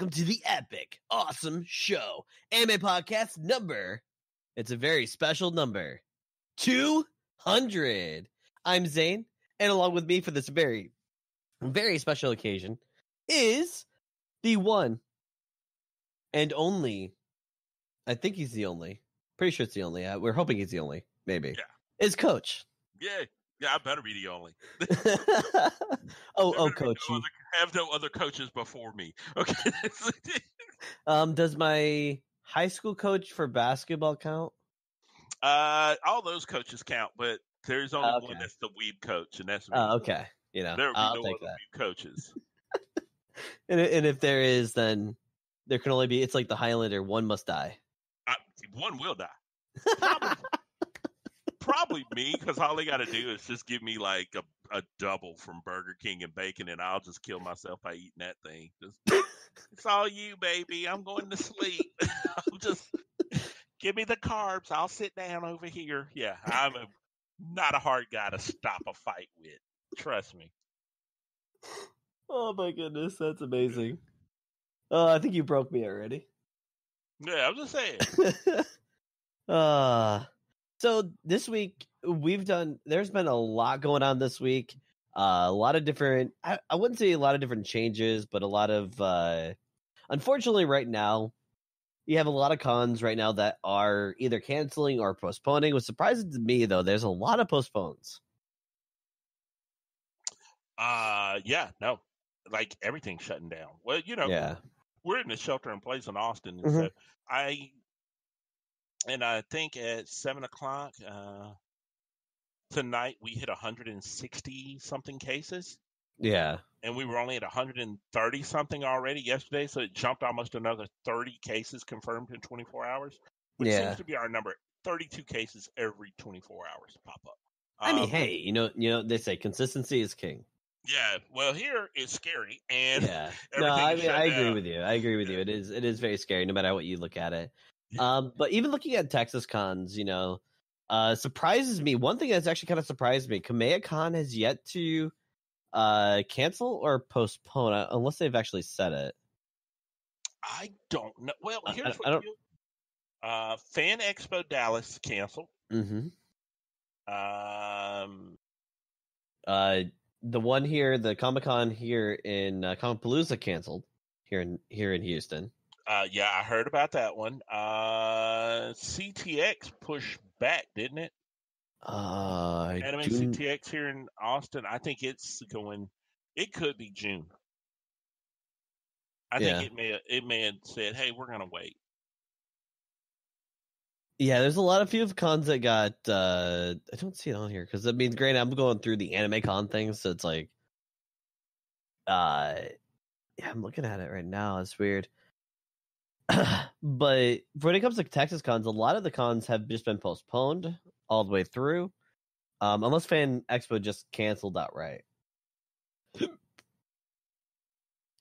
welcome to the epic, awesome show, anime podcast number, it's a very special number, 200. I'm Zane, and along with me for this very, very special occasion is the one and only, I think he's the only, pretty sure it's the only, we're hoping he's the only, maybe, yeah. Is Coach. Yay. Yeah, I better be the only. oh, Coach. Have no other coaches before me. Okay. Does my high school coach for basketball count? All those coaches count, but there's only one that's the weeb coach, and that's me. Okay. You know, there will be I'll no take other that. Weeb coaches. and if there is, then there can only be. It's like the Highlander. One must die. One will die. Probably. Probably me, because all they got to do is just give me like a double from Burger King and bacon, and I'll just kill myself by eating that thing. Just, it's all you, baby. I'm going to sleep. Just give me the carbs. I'll sit down over here. Yeah, I'm not a hard guy to stop a fight with. Trust me. Oh, my goodness. That's amazing. I think you broke me already. Yeah, I'm just saying. So this week there's been a lot going on this week. A lot of different, I wouldn't say a lot of different changes, but a lot of, unfortunately right now, you have a lot of cons right now that are either canceling or postponing. It was surprising to me though, there's a lot of postpones. Yeah, no, like everything's shutting down. Well, you know, yeah. We're in a shelter in place in Austin. Mm-hmm. So I think at 7 o'clock tonight, we hit 160-something cases. Yeah. And we were only at 130-something already yesterday, so it jumped almost another 30 cases confirmed in 24 hours, which seems to be our number. 32 cases every 24 hours pop up. I mean, hey, you know, they say consistency is king. Yeah, well, here it's scary. And yeah. No, I mean, I agree with you. I agree with you. It is very scary, no matter what you look at it. But even looking at Texas cons, you know, surprises me. One thing that's actually kind of surprised me, Kamehameha has yet to cancel or postpone, unless they've actually said it. I don't know. Well, here's what you do. Fan Expo Dallas canceled. Mm-hmm. The one here, the Comic-Con here in Comapalooza canceled here in Houston. Yeah, I heard about that one. CTX pushed back, didn't it? Anime CTX here in Austin. I think it's going. It could be June. I think it may have said, "Hey, we're going to wait." Yeah, there's a lot of few of cons that got. I don't see it on here because that means, granted, I'm going through the anime con thing, so it's like, yeah, I'm looking at it right now. It's weird. But when it comes to Texas cons, a lot of the cons have just been postponed all the way through, unless Fan Expo just canceled outright.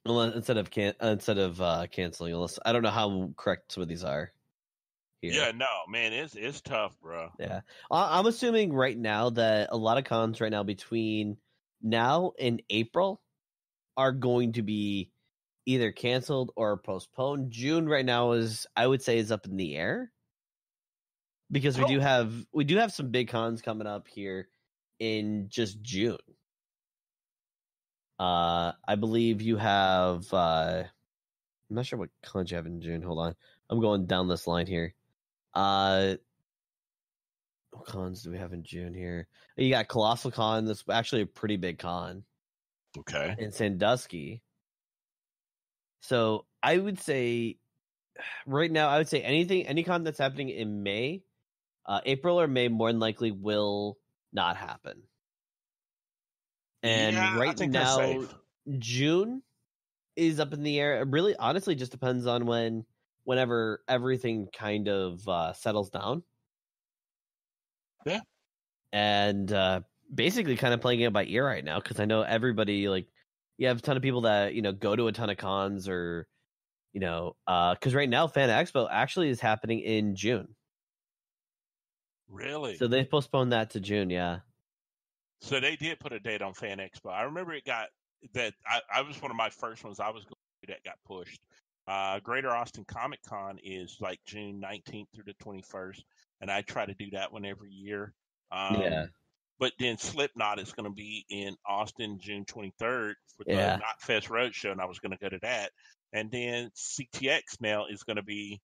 instead of canceling, unless I don't know how correct some of these are. Here. Yeah, no, man, it's tough, bro. Yeah, I'm assuming right now that a lot of cons right now between now and April are going to be either canceled or postponed. June right now is up in the air because we do have some big cons coming up here in just June. I believe you have. I'm not sure what cons you have in June. Hold on, I'm going down this line here. What cons do we have in June here? You got Colossal Con. That's actually a pretty big con. Okay, in Sandusky. So I would say right now, any con that's happening in May, April or May more than likely will not happen. And right now, June is up in the air. It really honestly just depends on whenever everything kind of settles down. Yeah. And basically kind of playing it by ear right now, because I know everybody like. You have a ton of people that, you know, go to a ton of cons or, you know, because right now Fan Expo actually is happening in June. Really? So they postponed that to June, yeah. So they did put a date on Fan Expo. I remember it got that. I was one of my first ones I was going to do that got pushed. Greater Austin Comic Con is like June 19th through the 21st, and I try to do that one every year. But then Slipknot is going to be in Austin June 23rd for the Knotfest Roadshow, and I was going to go to that. And then CTX now is going to be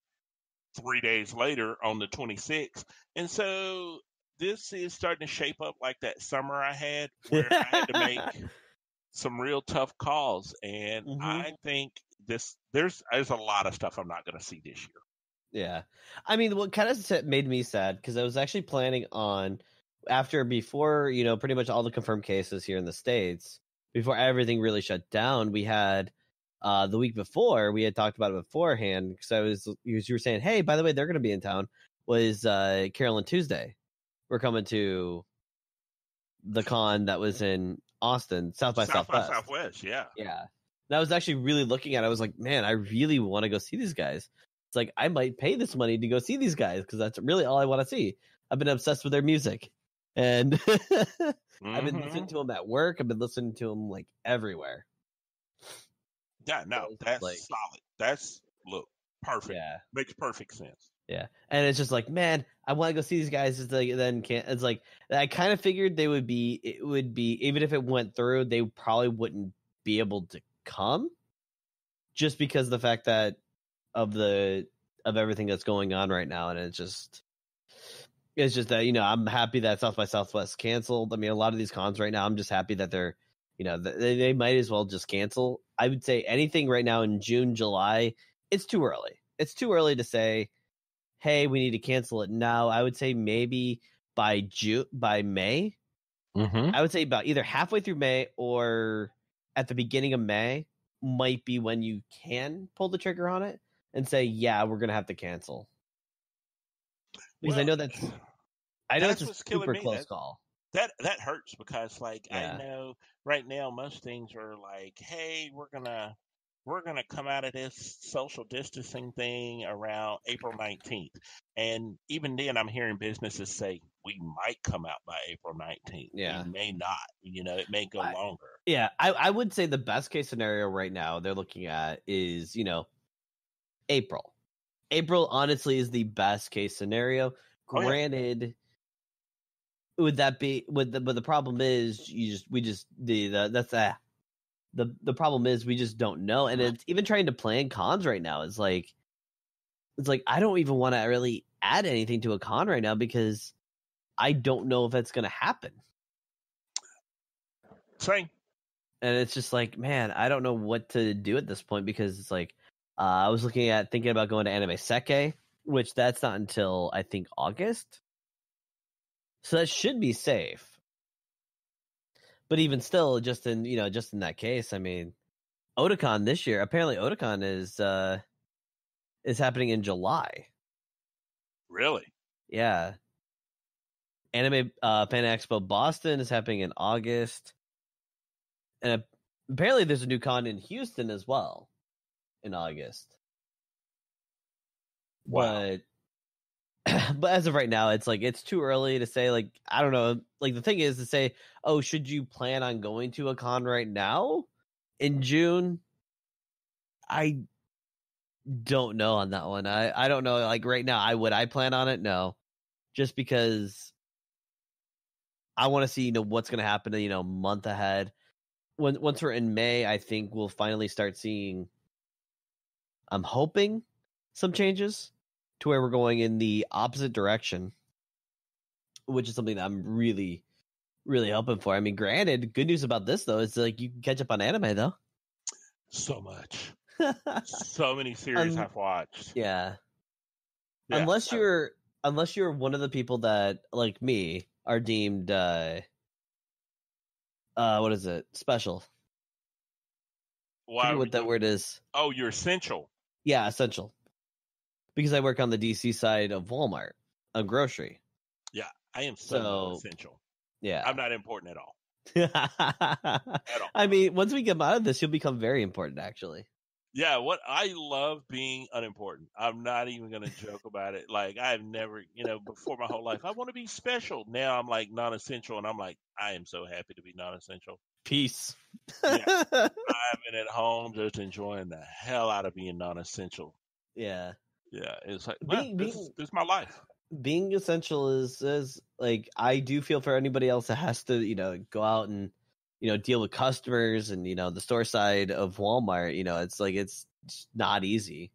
3 days later on the 26th. And so this is starting to shape up like that summer I had where I had to make some real tough calls. And I think there's a lot of stuff I'm not going to see this year. Yeah. I mean, what kind of made me sad, because I was actually planning on, before, you know, pretty much all the confirmed cases here in the States, before everything really shut down, we had the week before, we had talked about it beforehand, because I was, you were saying, hey, by the way, they're going to be in town, was Carolyn Tuesday. We're coming to the con that was in Austin, South by Southwest. Yeah. And I was actually really looking at it. I was like, man, I really want to go see these guys. It's like, I might pay this money to go see these guys, because that's really all I want to see. I've been obsessed with their music. And I've been listening to them at work. I've been listening to them like everywhere. Yeah, no, that's like, solid. That's, look, perfect. Yeah. Makes perfect sense. Yeah. And it's just like, man, I want to go see these guys. It's like, then can't, it's like, I kind of figured they would be, it would be, even if it went through, they probably wouldn't be able to come, just because of the fact that of everything that's going on right now. And it's just that, you know, I'm happy that South by Southwest canceled. I mean, a lot of these cons right now, I'm just happy that they're, you know, they might as well just cancel. I would say anything right now in June, July, it's too early. It's too early to say, hey, we need to cancel it now. I would say maybe by June, by May. I would say about either halfway through May or at the beginning of May might be when you can pull the trigger on it and say, yeah, we're going to have to cancel. Because I know that's it's a super close call. That hurts, because like I know right now most things are like, hey, we're gonna come out of this social distancing thing around April 19th, and even then I'm hearing businesses say we might come out by April 19th. Yeah, we may not. You know, it may go longer. Yeah, I would say the best case scenario right now they're looking at is, you know, April. April honestly is the best case scenario. Granted. Oh, yeah. But the problem is the problem is we just don't know. And it's even trying to plan cons right now. It's like I don't even want to really add anything to a con right now, because I don't know if it's going to happen. Sorry. And it's just like, man, I don't know what to do at this point, because it's like I was thinking about going to Anime Seke, which that's not until I think August. So that should be safe. But even still, just in that case, I mean, Otakon this year, apparently Otakon is happening in July. Really? Yeah. Anime Fan Expo Boston is happening in August. And apparently there's a new con in Houston as well in August. Wow. But as of right now, it's like it's too early to say, like, I don't know. Like, the thing is to say, oh, should you plan on going to a con right now in June? I don't know on that one. I don't know. Like, right now, would I plan on it? No. Just because I want to see, you know, what's going to happen, you know, month ahead. Once we're in May, I think we'll finally start seeing, I'm hoping, some changes to where we're going in the opposite direction, which is something that I'm really, really hoping for. I mean, granted, good news about this, though, is like you can catch up on anime, though. So much. So many series I've watched. Yeah. Unless you're one of the people that, like me, are deemed, what is it? Special. Why? I don't know what that word is. Oh, you're essential. Yeah, essential. Because I work on the DC side of Walmart, a grocery. Yeah, I am so essential. Yeah, I'm not important at all. At all. I mean, once we get out of this, you'll become very important, actually. Yeah, I love being unimportant. I'm not even going to joke about it. Like, I've never, you know, before my whole life, I want to be special. Now I'm like non-essential, and I'm like, I am so happy to be non-essential. Peace. Yeah. I've been at home just enjoying the hell out of being non-essential. Yeah. Yeah. It's like, well, this is my life. Being essential is like, I do feel for anybody else that has to, you know, go out and, you know, deal with customers and, you know, the store side of Walmart, you know, it's like, it's not easy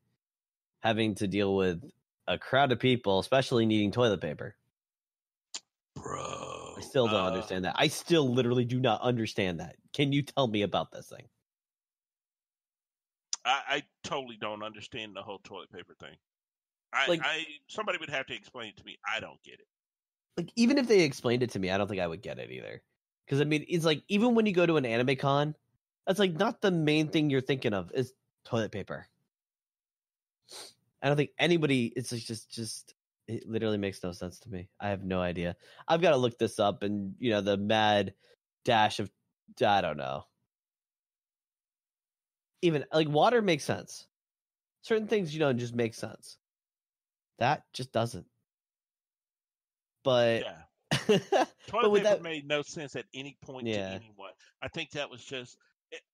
having to deal with a crowd of people, especially needing toilet paper. Bro. I still don't understand that. I still literally do not understand that. Can you tell me about this thing? I totally don't understand the whole toilet paper thing. Somebody would have to explain it to me. I don't get it. Like, even if they explained it to me, I don't think I would get it either. Because, I mean, it's like, even when you go to an anime con, that's like not the main thing you're thinking of is toilet paper. I don't think anybody, it's just it literally makes no sense to me. I have no idea. I've got to look this up and, you know, the mad dash of, I don't know. Even, like, water makes sense. Certain things, you know, just make sense. That just doesn't. But yeah. Toilet paper made no sense at any point to anyone. I think that was just,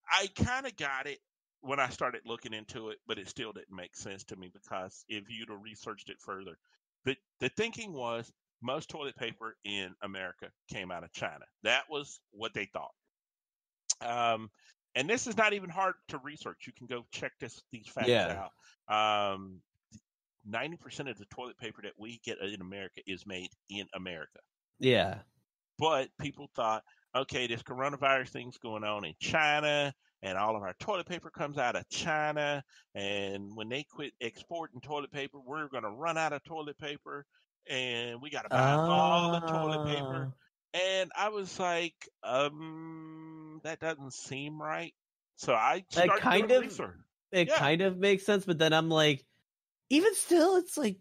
I kind of got it when I started looking into it, but it still didn't make sense to me because if you'd have researched it further, the thinking was most toilet paper in America came out of China. That was what they thought. And this is not even hard to research. You can go check these facts out. 90% of the toilet paper that we get in America is made in America. Yeah. But people thought, okay, this coronavirus thing's going on in China, and all of our toilet paper comes out of China, and when they quit exporting toilet paper, we're going to run out of toilet paper, and we got to buy all the toilet paper. And I was like, that doesn't seem right. So I started doing research. It kind of makes sense, but then I'm like, even still, it's like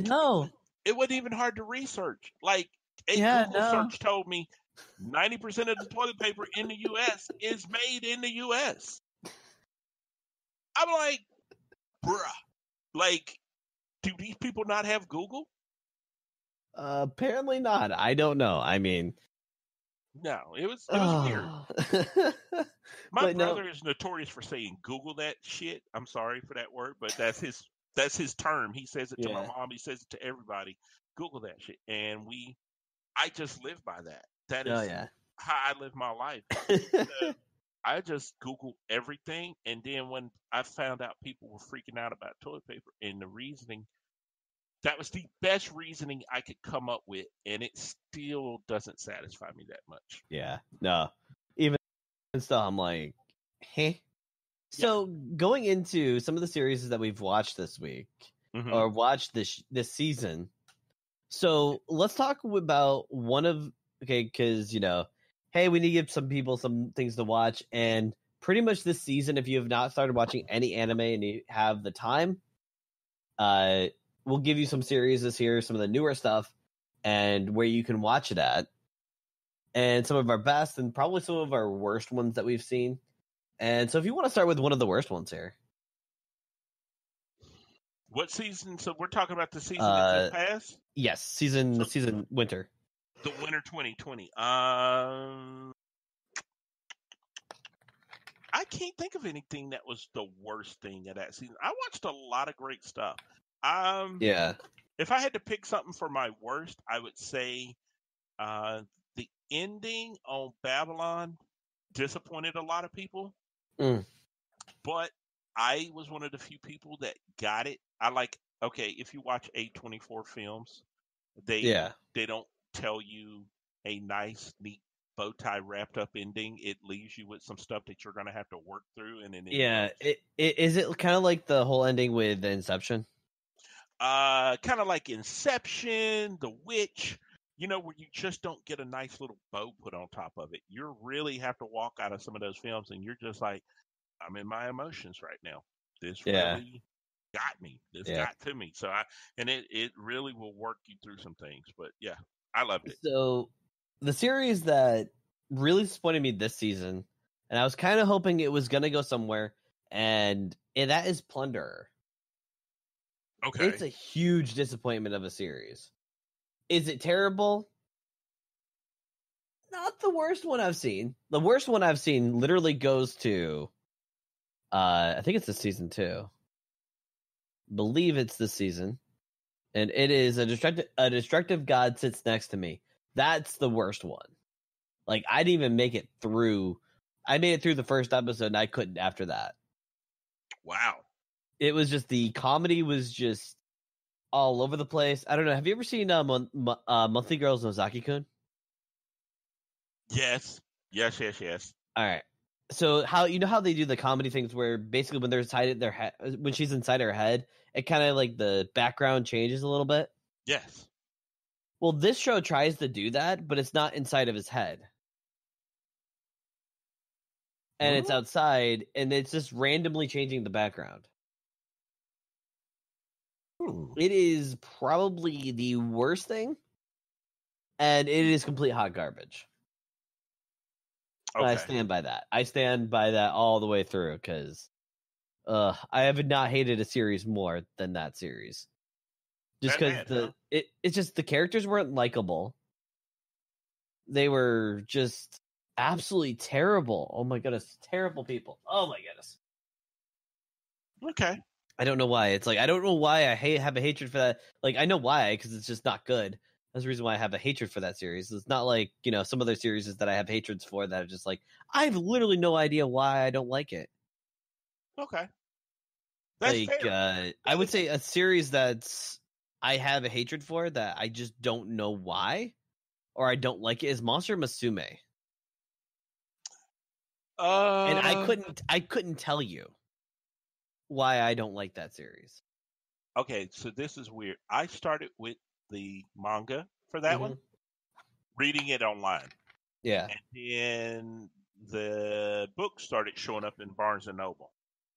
no. It wasn't even hard to research. Like, search told me 90% of the toilet paper in the U.S. is made in the U.S. I'm like, bruh, like, do these people not have Google? Apparently not. I don't know. I mean, no, it was weird. My brother is notorious for saying Google that shit. I'm sorry for that word, but that's his term. He says it to my mom. He says it to everybody. Google that shit, and I just live by that. That is how I live my life. I just Google everything, and then when I found out people were freaking out about toilet paper and the reasoning. That was the best reasoning I could come up with, and it still doesn't satisfy me that much. Yeah, no. Even still, I'm like, hey. So going into some of the series that we've watched this week, or watched this season, so let's talk about because, you know, hey, we need to give some people some things to watch, and pretty much this season, if you have not started watching any anime and you have the time, we'll give you some series this year, some of the newer stuff, and where you can watch it at. And some of our best and probably some of our worst ones that we've seen. And so if you want to start with one of the worst ones here. What season? So we're talking about the season that just passed? Yes, season winter. The winter 2020. I can't think of anything that was the worst thing of that season. I watched a lot of great stuff. If I had to pick something for my worst, I would say the ending on Babylon disappointed a lot of people. Mm. But I was one of the few people that got it. I like, okay, if you watch A24 films, they don't tell you a nice, neat bow tie wrapped up ending. It leaves you with some stuff that you're going to have to work through. And then is it kind of like the whole ending with Inception? Kind of like Inception, The Witch, you know, where you just don't get a nice little bow put on top of it. You really have to walk out of some of those films and you're just like, I'm in my emotions right now. This really got me. This got to me. So it really will work you through some things. But yeah, I loved it. So the series that really disappointed me this season, and I was kind of hoping it was going to go somewhere, and that is Plunderer. Okay. It's a huge disappointment of a series. Is it terrible? not the worst one I've seen. The worst one I've seen literally goes to, I think it's the season 2. Believe it's this season, and it is a destructive god sits next to me. That's the worst one. Like, I didn't even make it through. I made it through the first episode, and I couldn't after that. Wow. It was just, the comedy was just all over the place. I don't know. Have you ever seen Monthly Girls Nozaki-kun? Yes. All right. So how, you know how they do the comedy things where basically when they're inside their head, when she's inside her head, it kind of like the background changes a little bit. Yes. Well, this show tries to do that, but it's not inside of his head. And it's outside, and it's just randomly changing the background. It is probably the worst thing, and it is complete hot garbage. Okay. I stand by that. I stand by that all the way through, because I have not hated a series more than that series. Just because it's just, the characters weren't likable. They were just absolutely terrible. Oh my goodness, terrible people. Oh my goodness. Okay. I don't know why. It's like, I don't know why I have a hatred for that. Like, I know why, because it's just not good. That's the reason why I have a hatred for that series. It's not like, you know, some other series that I have hatreds for that are just like, I have literally no idea why I don't like it. Okay. That's like, I would say a series that's I have a hatred for that I just don't know why or I don't like it is Monster Musume. And I couldn't tell you why I don't like that series. Okay, so this is weird. I started with the manga for that one, reading it online. Yeah. And then the book started showing up in Barnes & Noble.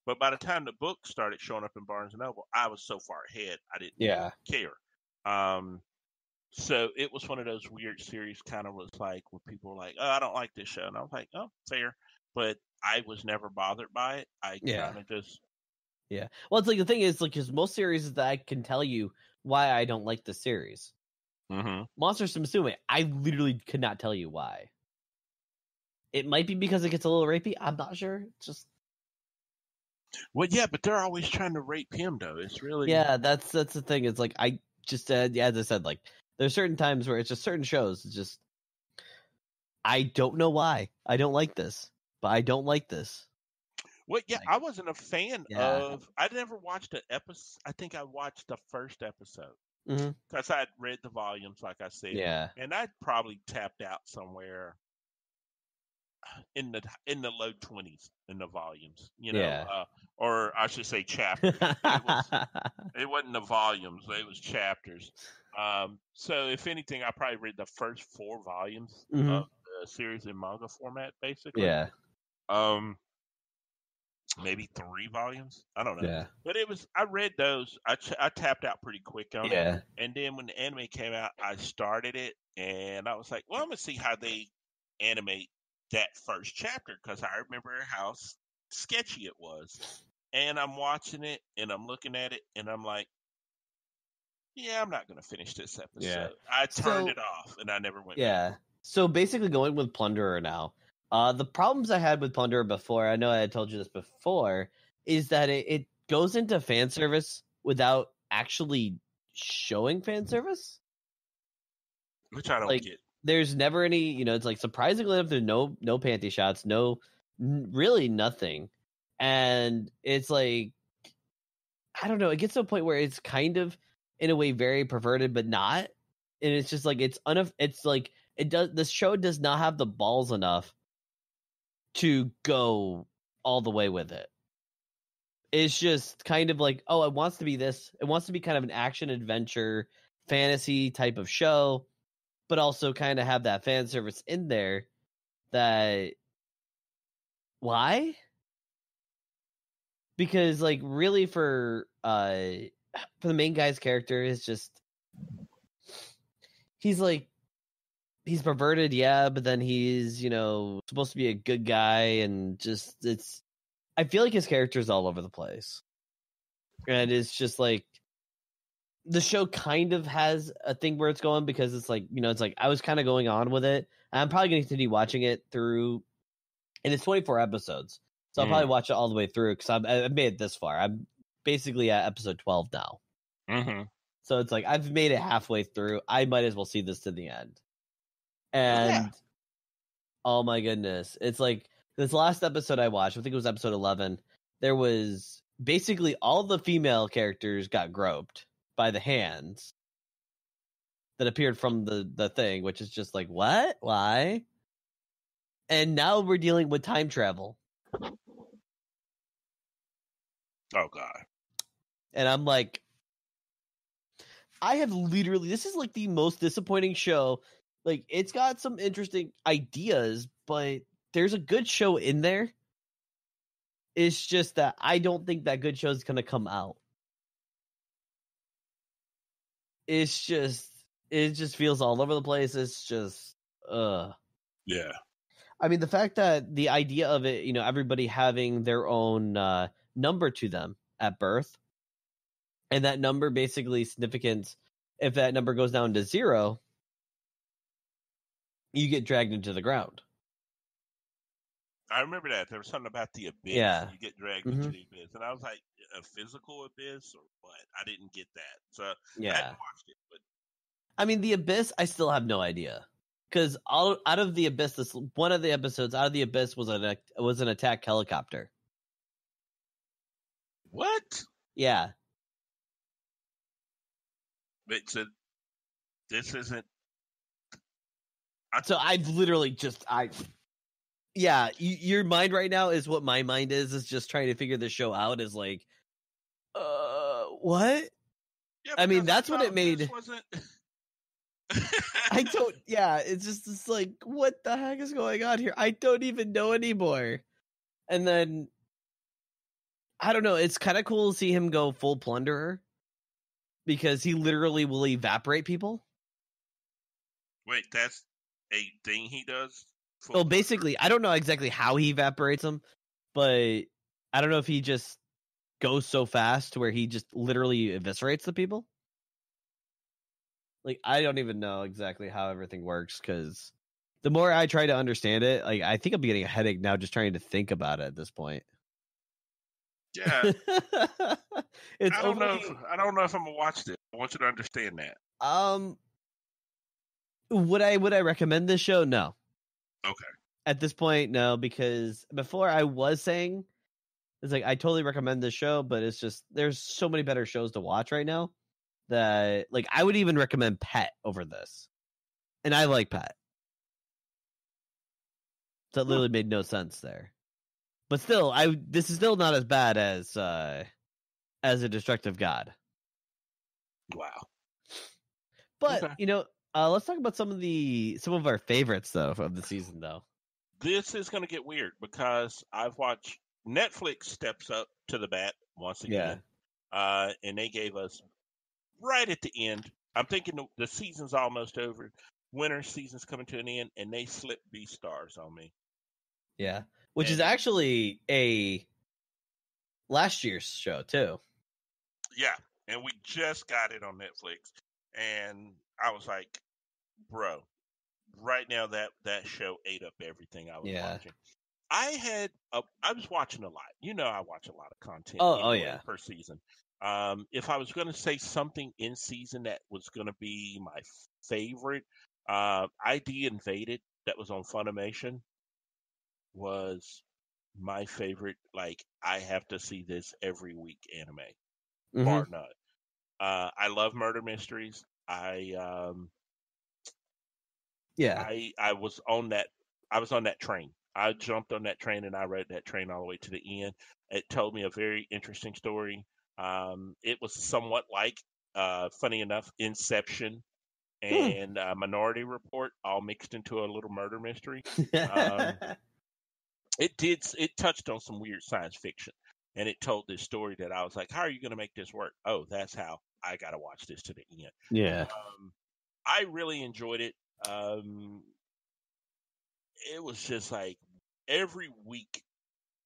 But by the time the book started showing up in Barnes & Noble, I was so far ahead, I didn't care. So it was one of those weird series, kind of was like, where people were like, oh, I don't like this show. And I was like, oh, fair. But I was never bothered by it. I kind of just... Yeah. Well, it's like, the thing is, like, because most series that I can tell you why I don't like the series. Mm-hmm. Monster Musume, I literally could not tell you why. It might be because it gets a little rapey. I'm not sure. It's just. Well, yeah, but they're always trying to rape him, though. It's really. Yeah, that's the thing. It's like, I just as I said, like, there's certain times where it's just certain shows. It's just, I don't know why I don't like this, but I don't like this. Well, yeah, I wasn't a fan of... I never watched an episode. I think I watched the first episode. Because I'd read the volumes, like I said. Yeah. And I'd probably tapped out somewhere in the low 20s in the volumes. You know, or I should say chapters. It wasn't the volumes. It was chapters. So if anything, I probably read the first 4 volumes of the series in manga format, basically. Yeah. Maybe 3 volumes. I don't know. Yeah. But it was, I read those. I tapped out pretty quick on it. And then when the anime came out, I started it. And I was like, well, I'm going to see how they animate that first chapter. Because I remember how sketchy it was. And I'm watching it. And I'm looking at it. And I'm like, yeah, I'm not going to finish this episode. Yeah. I turned it off. And I never went back. So basically going with Plunderer now. The problems I had with Plunderer before, I know I had told you this before, is that it goes into fan service without actually showing fan service. Which I don't get. There's never any, you know, it's like, surprisingly enough, there's no panty shots, really nothing. And it's like, I don't know, it gets to a point where it's kind of, in a way, very perverted, but not. And it's just like, the show does not have the balls enough to go all the way with it. It's just kind of like, oh, it wants to be this. It wants to be kind of an action adventure fantasy type of show, but also kind of have that fan service in there. That why? Because like really for the main guy's character is just, he's like, he's perverted, yeah, but then he's, you know, supposed to be a good guy, and just, it's, I feel like his character's all over the place. And it's just like, the show kind of has a thing where it's going, because it's like, you know, it's like I was kind of going on with it. I'm probably going to continue watching it through, and it's 24 episodes. So I'll probably watch it all the way through, because I've made it this far. I'm basically at episode 12 now. Mm-hmm. So it's like I've made it halfway through. I might as well see this to the end. And oh my goodness. It's like this last episode I watched, I think it was episode 11. There was basically all the female characters got groped by the hands that appeared from the thing, which is just like, what? Why? And now we're dealing with time travel. Oh, God. And I'm like, I have literally, this is like the most disappointing show. Like, it's got some interesting ideas, but there's a good show in there. It's just that I don't think that good show is going to come out. It's just, it just feels all over the place. It's just, yeah. I mean, the fact that the idea of it, you know, everybody having their own number to them at birth. And that number basically significance, if that number goes down to zero, you get dragged into the ground. I remember that. There was something about the abyss. Yeah. You get dragged into the abyss. And I was like, a physical abyss or what? I didn't get that. So yeah. I hadn't watched it. But I mean, the abyss, I still have no idea. Because out of the abyss, this one of the episodes out of the abyss was an attack helicopter. What? Yeah. But so this isn't. So I've literally just yeah, your mind right now is what my mind is just trying to figure this show out. Is like, what? Yeah, I mean, that's what it made. I don't. Yeah, it's just like, what the heck is going on here? I don't even know anymore. And then I don't know. It's kind of cool to see him go full Plunderer, because he literally will evaporate people. Wait, that's a thing he does? Well, basically, I don't know exactly how he evaporates them, but I don't know if he just goes so fast to where he just literally eviscerates the people. Like, I don't even know exactly how everything works, because the more I try to understand it, like, I think I'm getting a headache now just trying to think about it at this point. Yeah. I don't know if I'm gonna watch this. I want you to understand that. Would I recommend this show? No. Okay. At this point, no, because before I was saying it's like I totally recommend this show, but it's just there's so many better shows to watch right now that like I would even recommend Pet over this. And I like Pet. So it literally made no sense there. But still, this is still not as bad as A Destructive God. Wow. But okay. You know, let's talk about some of our favorites though of the season though. This is going to get weird because I've watched Netflix steps up to the bat once again, and they gave us right at the end. I'm thinking the season's almost over. Winter season's coming to an end, and they slipped B-stars on me. Yeah. Which is actually a last year's show, too. Yeah, and we just got it on Netflix. And I was like, bro, right now that show ate up everything I was watching. I was watching a lot. You know I watch a lot of content per season. If I was going to say something in season that was going to be my favorite, ID: Invaded, that was on Funimation, was my favorite. Like, I have to see this every week anime, bar none. I love murder mysteries. I was on that train. I jumped on that train and I rode that train all the way to the end. It told me a very interesting story. It was somewhat like, funny enough, Inception and Minority Report all mixed into a little murder mystery. It touched on some weird science fiction, and it told this story that I was like, how are you going to make this work? Oh, that's how I got to watch this to the end. Yeah. I really enjoyed it. It was just like every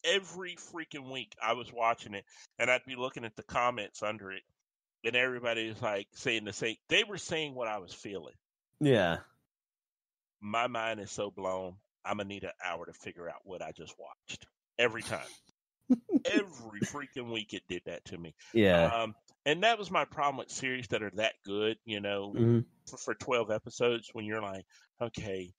freaking week I was watching it, and I'd be looking at the comments under it, and everybody's like saying the same. They were saying what I was feeling. Yeah. My mind is so blown. I'm going to need an hour to figure out what I just watched. Every time. Every freaking week it did that to me. Yeah. And that was my problem with series that are that good, you know, for 12 episodes, when you're like, okay,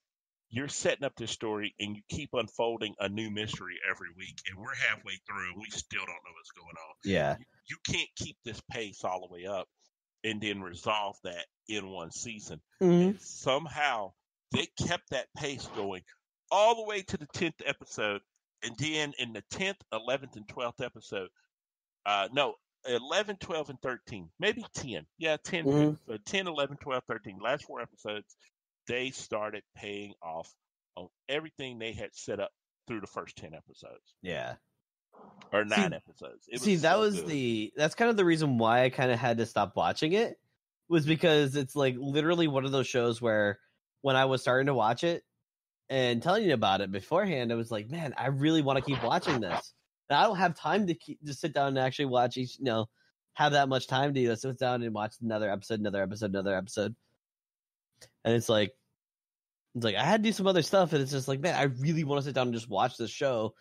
you're setting up this story and you keep unfolding a new mystery every week, and we're halfway through and we still don't know what's going on. Yeah. You can't keep this pace all the way up and then resolve that in one season. Mm-hmm. And somehow they kept that pace going all the way to the 10th episode. And then in the 10th, 11th, and 12th episode, 11, 12, and 13, maybe 10. Yeah, 10, so 10, 11, 12, 13. Last four episodes, they started paying off on everything they had set up through the first 10 episodes. Yeah. Or nine episodes. That's kind of the reason why I kind of had to stop watching it, was because it's like literally one of those shows where when I was starting to watch it, and telling you about it beforehand, I was like, man, I really want to keep watching this. And I don't have time to sit down and actually watch each, you know, have that much time to sit down and watch another episode. And it's like, I had to do some other stuff. And it's just like, man, I really want to sit down and just watch this show.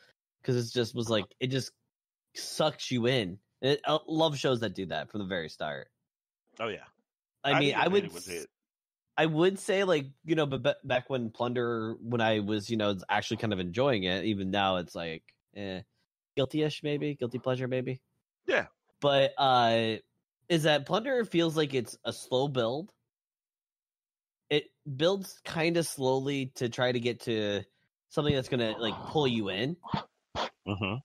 Cause it just was like, it just sucks you in. And I love shows that do that from the very start. Oh yeah. I would say, like, you know, but back when Plunderer, when I was, you know, actually kind of enjoying it, even now it's like, guilty-ish, maybe? Guilty pleasure, maybe? Yeah. But is that Plunderer feels like it's a slow build. It builds kind of slowly to try to get to something that's going to, like, pull you in. Mm-hmm.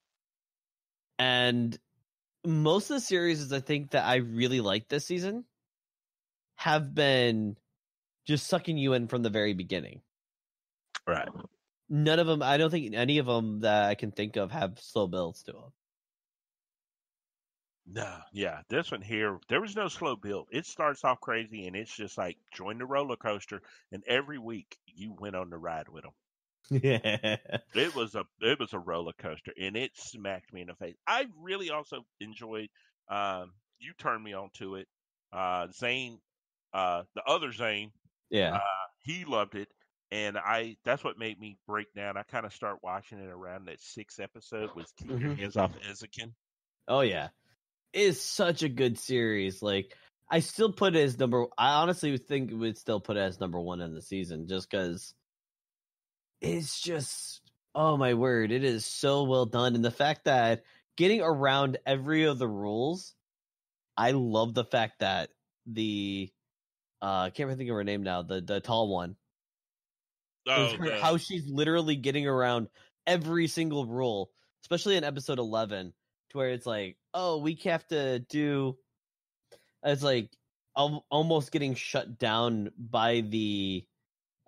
And most of the series, I think, that I really liked this season have been just sucking you in from the very beginning. Right. None of them, I don't think any of them that I can think of have slow builds to them. No, yeah. This one here, there was no slow build. It starts off crazy, and it's just like, join the roller coaster, and every week you went on the ride with them. Yeah. It was a roller coaster, and it smacked me in the face. I really also enjoyed, you turned me on to it, Zane, the other Zane. Yeah, he loved it, and that's what made me break down. I kind of start watching it around that 6th episode with Keep Your Hands Off Eizouken. Oh yeah, it is such a good series. Like, I still put it as number. I honestly think we would still put it as number 1 in the season, just because it's just, oh my word, it is so well done, and the fact that getting around every of the rules. I love the fact that the. I can't really think of her name now. The tall one. Oh, how she's literally getting around every single rule, especially in episode 11, to where it's like, oh, we have to do. It's like almost getting shut down by the,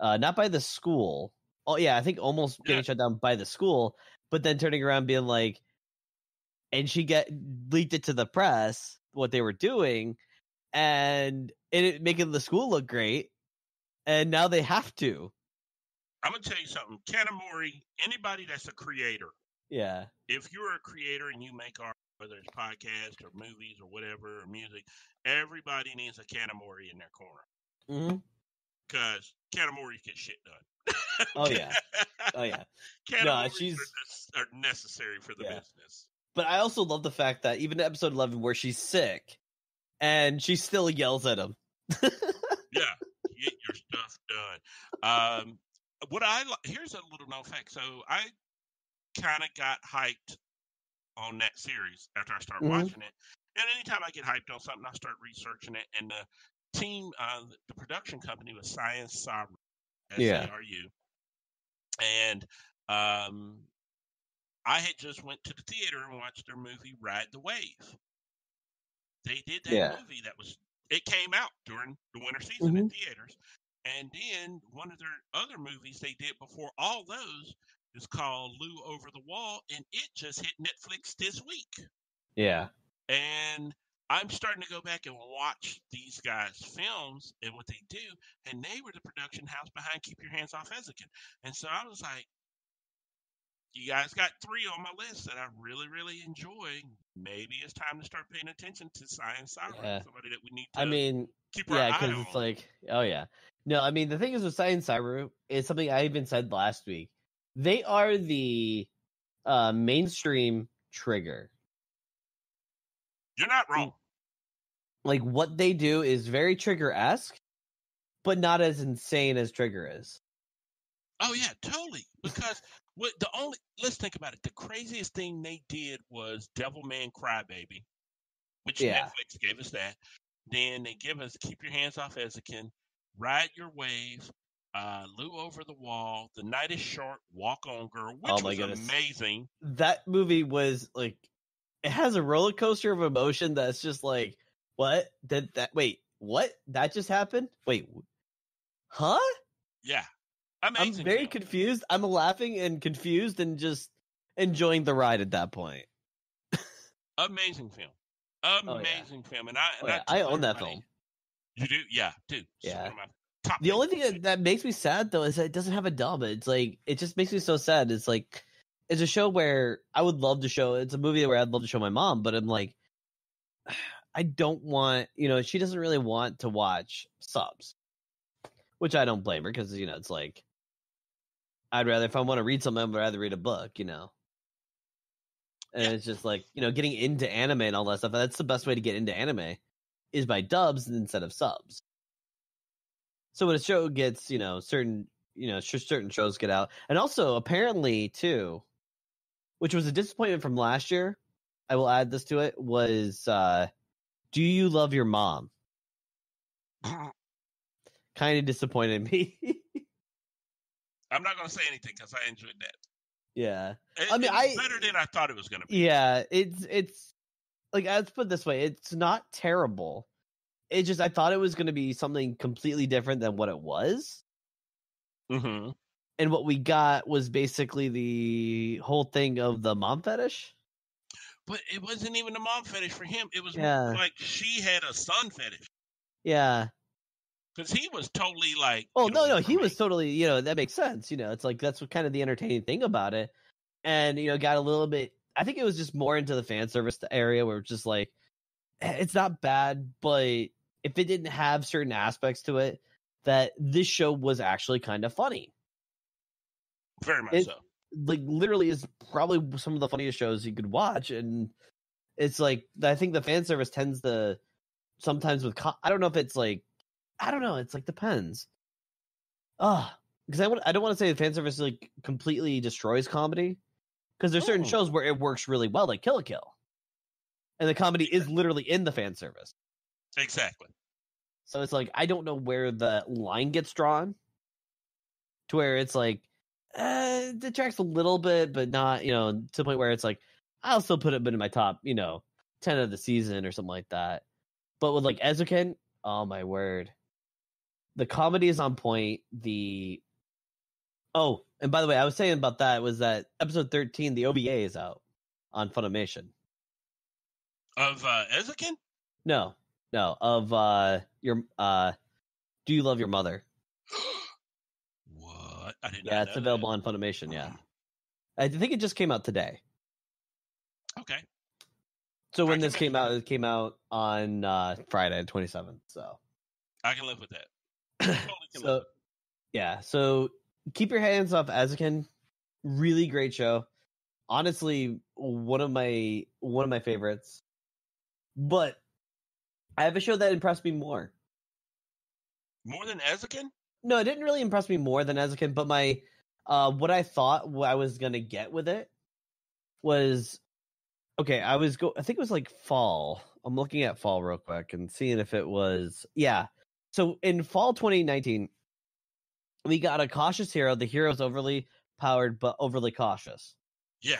not by the school. Oh yeah, I think almost getting shut down by the school, but then turning around being like, and she leaked it to the press what they were doing, and. And making the school look great, and now they have to. I'm going to tell you something. Kanamori, anybody that's a creator. Yeah. If you're a creator and you make art, whether it's podcasts or movies or whatever, or music, everybody needs a Kanamori in their corner. Because Kanamori get shit done. Oh, yeah. Oh, yeah. Kanamori are necessary for the business. But I also love the fact that even episode 11 where she's sick, and she still yells at him. Yeah, get your stuff done. Here's a little known fact. So I kind of got hyped on that series after I started watching it. And anytime I get hyped on something, I start researching it. And the team, the production company was Science Saru, S-A-R-U. And I had just went to the theater and watched their movie Ride the Wave. They did that movie it came out during the winter season in theaters. And then one of their other movies they did before all those is called Lou Over the Wall, and it just hit Netflix this week. Yeah. And I'm starting to go back and watch these guys' films and what they do, and they were the production house behind Keep Your Hands Off Eizouken. And so I was like, you guys got 3 on my list that I really, really enjoy. maybe it's time to start paying attention to Science Saru, somebody that we need to keep our eye on. Because it's like, oh yeah. No, I mean, the thing is with Science Saru, it's something I even said last week. They are the mainstream Trigger. You're not wrong. Like, what they do is very Trigger-esque, but not as insane as Trigger is. Oh, yeah, totally. Because let's think about it. The craziest thing they did was Devilman Crybaby, which Netflix gave us that. Then they give us Keep Your Hands Off Eizouken, Ride Your Wave, Lou Over the Wall, The Night is Short, Walk on Girl, which was amazing. That movie was like, it has a roller coaster of emotion that's just like, what? What? That just happened? Wait, huh? Yeah. Amazing. I'm very confused. I'm laughing and confused and just enjoying the ride at that point. Amazing film. Amazing film. And I own that film. You do? Yeah, dude. Yeah. The only thing that makes me sad, though, is that it doesn't have a dub. It's like, it just makes me so sad. It's like, it's a show where I would love to show, it's a movie where I'd love to show my mom, but I'm like, I don't want, she doesn't really want to watch subs, which I don't blame her because, it's like, I'd rather, if I want to read something, I'd rather read a book, And it's just like, getting into anime and all that stuff. That's the best way to get into anime is by dubs instead of subs. So when a show gets, certain shows get out. And also, apparently, too, which was a disappointment from last year, I will add this to it, was Do You Love Your Mom? Kind of disappointed me. I'm not going to say anything because I enjoyed that. Yeah. It's better than I thought it was going to be. Yeah, it's like, let's put it this way. It's not terrible. It just, I thought it was going to be something completely different than what it was. Mm-hmm. And what we got was basically the whole thing of the mom fetish. But it wasn't even a mom fetish for him. It was more like she had a son fetish. Yeah. Because he was totally like... Oh, no, he was totally... that makes sense. It's like, that's what kind of the entertaining thing about it. And, got a little bit... I think it was just more into the fan service area where it's just like, it's not bad, but if it didn't have certain aspects to it, that this show was actually kind of funny. Very much so. Like, literally is probably some of the funniest shows you could watch, and it's like, I think the fan service tends to sometimes with it's like depends. Because I don't want to say the fan service like completely destroys comedy, because there's certain shows where it works really well, like Kill a Kill, and the comedy is literally in the fan service. Exactly. So it's like, I don't know where the line gets drawn to where it's like, it detracts a little bit, but not, to the point where it's like, I'll still put it in my top, 10 of the season or something like that. But with like Eizouken, oh my word. The comedy is on point. Oh, and by the way, I was saying about that was that episode 13, the OVA is out on Funimation. Of Eizouken? No, of your Do You Love Your Mother? I didn't know it's that. Available on Funimation. Yeah, I think it just came out today. Okay. So when this came out, it came out on Friday, 27th. So I can live with that. So Keep Your Hands Off Eizouken. Really great show. Honestly, one of my favorites. But I have a show that impressed me more. More than Eizouken? No, it didn't really impress me more than Eizouken, but my what I thought I was gonna get with it was okay. I think it was like Fall. I'm looking at Fall real quick and seeing if it was So in Fall 2019, we got a Cautious Hero. The hero's overly powered but overly cautious. Yeah,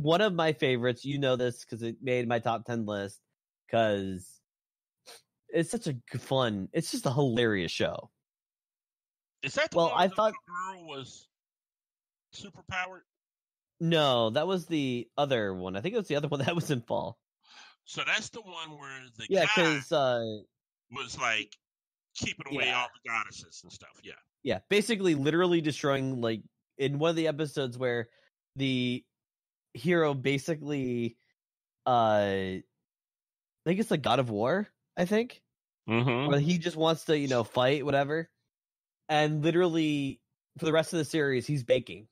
one of my favorites. You know this because it made my top 10 list because it's such a fun. It's just a hilarious show. Is that the girl was super powered? No, that was the other one. I think it was the other one that was in Fall. So that's the one where the guy was like keeping away all the goddesses and stuff. Yeah. Yeah. Basically literally destroying, like in one of the episodes where the hero basically I think it's like God of War, I think. Mm-hmm. Where he just wants to, you know, fight, whatever. And literally, for the rest of the series, he's baking.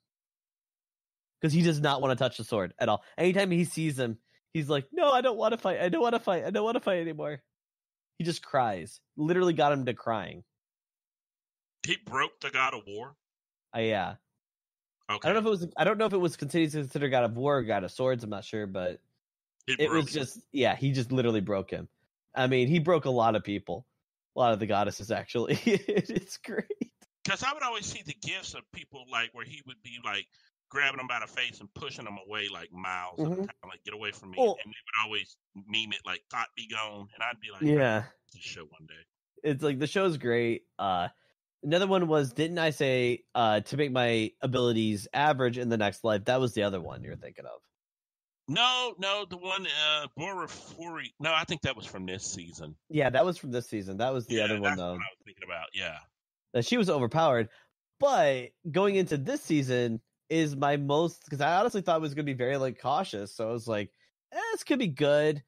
Because he does not want to touch the sword at all. Anytime he sees him, he's like, no, I don't want to fight. I don't want to fight. I don't want to fight anymore. He just cries. Literally got him to crying. He broke the God of War? Yeah. Okay. I don't know if it was considered God of War or God of Swords. I'm not sure, but it was just, yeah, he just literally broke him. I mean, he broke a lot of people. A lot of the goddesses, actually. It's great. Because I would always see the gifts of people, like, where he would be, like, grabbing them by the face and pushing them away, like, miles at a time, like, get away from me. Oh. And they would always meme it, like, thought be gone. And I'd be like, yeah, this show one day. It's like, the show's great. Another one was, didn't I say to make my abilities average in the next life? That was the other one you were thinking of. No, the one Borifuri. No, I think that was from this season. Yeah, that was from this season. That was the other one, though. That's what I was thinking about. Yeah, that she was overpowered. But going into this season is my most, because I honestly thought it was going to be very like cautious. So I was like, this could be good,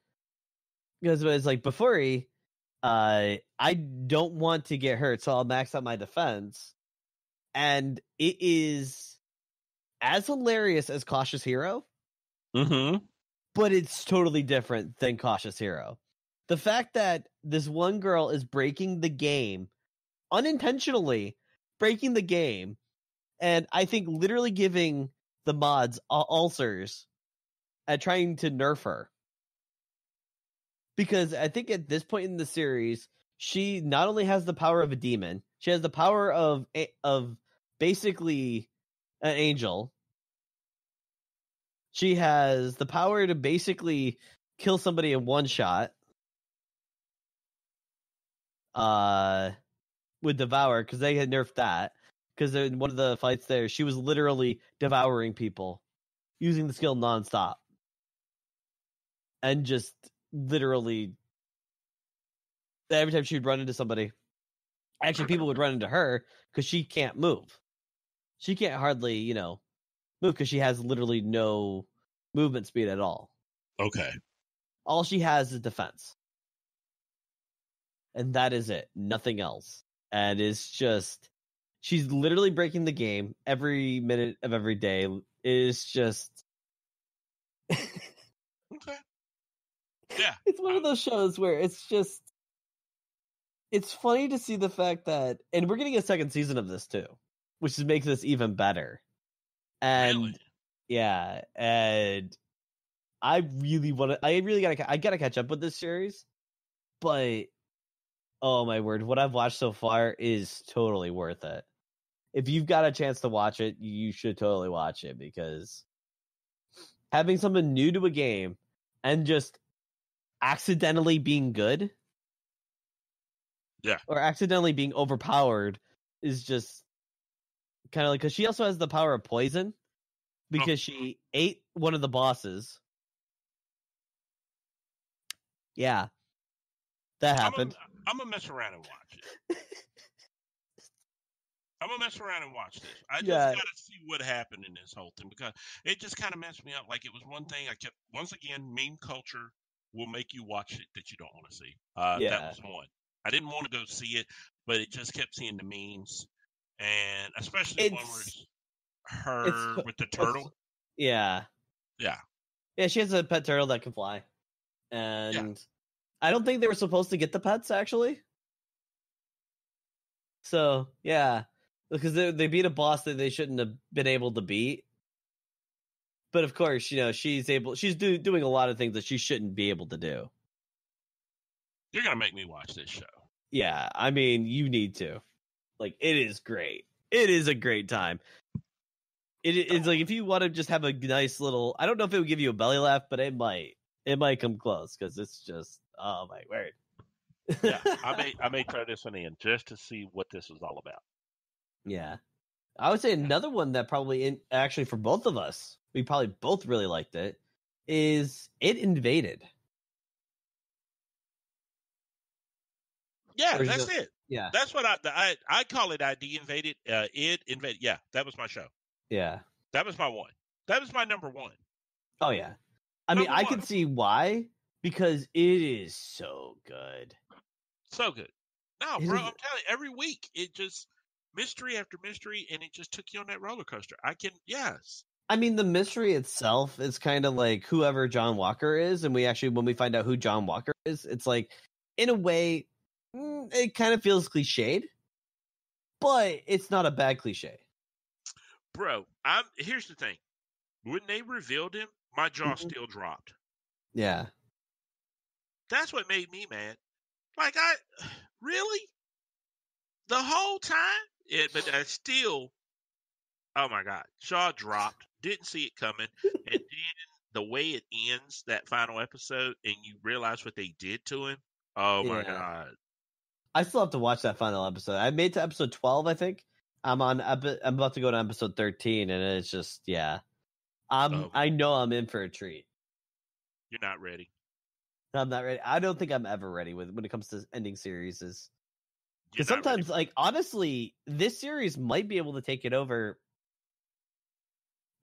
because it's like Borifuri. I don't want to get hurt, so I'll max out my defense. And it is as hilarious as Cautious Hero, but it's totally different than Cautious Hero. The fact that this one girl is breaking the game, unintentionally breaking the game, and I think literally giving the mods ulcers at trying to nerf her. Because I think at this point in the series, she not only has the power of a demon, she has the power of basically an angel. She has the power to basically kill somebody in one shot with Devour, because they had nerfed that. Because in one of the fights there, she was literally devouring people using the skill nonstop. And just literally every time she'd run into somebody, actually people would run into her because she can't move. She can't hardly, you know, move because she has literally no movement speed at all. Okay. All she has is defense. And that is it. Nothing else. And it's just, she's literally breaking the game every minute of every day. It's just okay. Yeah. It's one of those shows where it's just, it's funny to see the fact that, and we're getting a second season of this too, which makes this even better. And really? Yeah, and I gotta catch up with this series, but oh my word, what I've watched so far is totally worth it. If you've got a chance to watch it, you should totally watch it, because having someone new to a game and just accidentally being good, yeah, or accidentally being overpowered is just kind of like, because she also has the power of poison, because she ate one of the bosses. Yeah, that happened. I'm gonna mess around and watch it. I'm gonna mess around and watch this. I just gotta see what happened in this whole thing, because it just kind of messed me up. Like, it was one thing I kept, once again, meme culture will make you watch it that you don't want to see. That was one. I didn't want to go see it, but it just kept seeing the memes, and especially one where her with the turtle. Yeah. Yeah. Yeah, she has a pet turtle that can fly. And I don't think they were supposed to get the pets, actually. So, yeah. Because they beat a boss that they shouldn't have been able to beat. But of course, you know, she's doing a lot of things that she shouldn't be able to do. You're going to make me watch this show. Yeah, I mean, you need to. Like, it is great. It is a great time. It's like, if you want to just have a nice little, I don't know if it would give you a belly laugh, but it might come close, because it's just, oh my word. Yeah, I may try this one in just to see what this is all about. Yeah. I would say another one that probably, actually for both of us, we probably both really liked it, is ID: Invaded. Yeah, that's it. Yeah, that's what I call it. ID: Invaded. ID: Invaded. Yeah, that was my show. Yeah, that was my one. That was my number one. Oh yeah, I mean, I can see why, because it is so good. So good. No, bro, I'm telling you, every week it just mystery after mystery, and it just took you on that roller coaster. Yes. I mean, the mystery itself is kind of like whoever John Walker is, and when we find out who John Walker is, it's like, in a way, it kind of feels cliched, but it's not a bad cliche. Bro, here's the thing. When they revealed him, my jaw still dropped. Yeah. That's what made me mad. Like, really? The whole time? Oh my God. Jaw dropped. Didn't see it coming. And then the way it ends, that final episode, and you realize what they did to him. Oh my God. I still have to watch that final episode. I made it to episode 12, I think. I'm about to go to episode 13, and it's just, yeah. I know I'm in for a treat. You're not ready. I'm not ready. I don't think I'm ever ready when it comes to ending series. Because sometimes, like, honestly, this series might be able to take it over.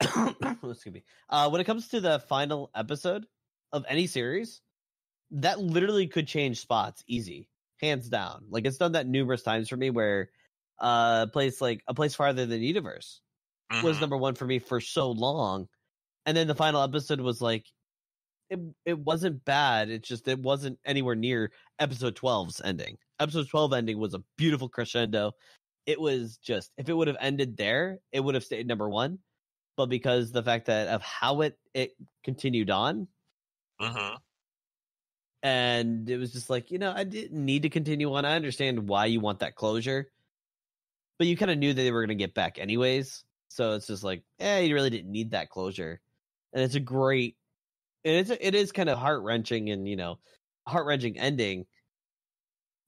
Excuse me. When it comes to the final episode of any series, that literally could change spots easy, hands down. Like, it's done that numerous times for me where A Place Farther Than the Universe was number one for me for so long. And then the final episode was like, it wasn't bad. It's just, it wasn't anywhere near episode 12's ending. Episode 12 ending was a beautiful crescendo. It was just, if it would have ended there, it would have stayed number one. But because the fact that of how it continued on. And it was just like, I didn't need to continue on. I understand why you want that closure. But you kind of knew that they were going to get back anyways. So it's just like, you really didn't need that closure. And it's a great, it is kind of heart-wrenching and, heart-wrenching ending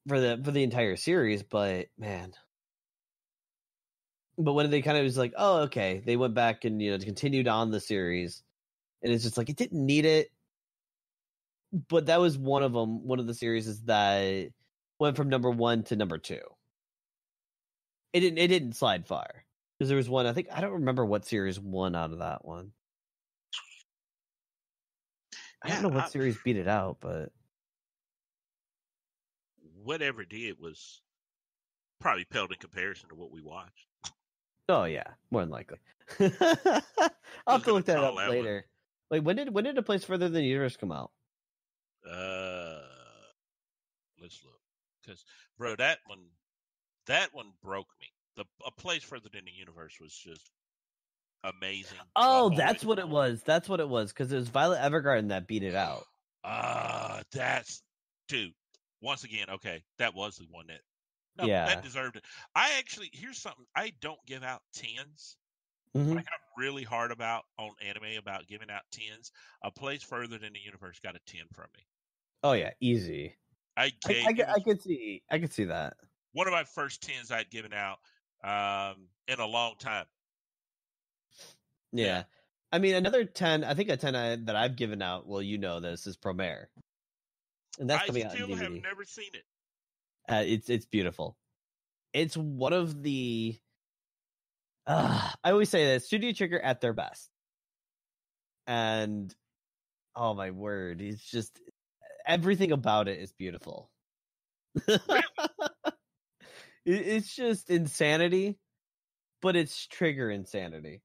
for the entire series. But man, when they kind of was like, oh, okay, they went back and, continued on the series, and it's just like, it didn't need it. But that was one of the series is that went from number one to number two. It didn't slide far, because there was one, I don't remember what series won out of that one. I don't know what series beat it out, but whatever did was probably paled in comparison to what we watched. Oh yeah, more than likely. I'll have to look that up later. Like, when did A Place Further Than the Universe come out? Let's look, because bro, that one broke me. A Place Further Than the Universe was just amazing. Oh, that's what it was. That's what it was, because it was Violet Evergarden that beat it out. That's dude. Once again, okay, that was the one that deserved it. Here's something. I don't give out 10s. Like, I'm really hard on anime about giving out 10s. A Place Further Than the Universe got a 10 from me. Oh yeah, easy. I could see that. One of my first 10s I'd given out in a long time. Yeah. I mean, another 10, I think a 10 that I've given out, well, this is Promare. And that's coming out on DVD. I still have never seen it. It's beautiful. It's one of the... I always say that Studio Trigger at their best. And, oh my word, it's just... Everything about it is beautiful. Really? It's just insanity, but it's Trigger insanity.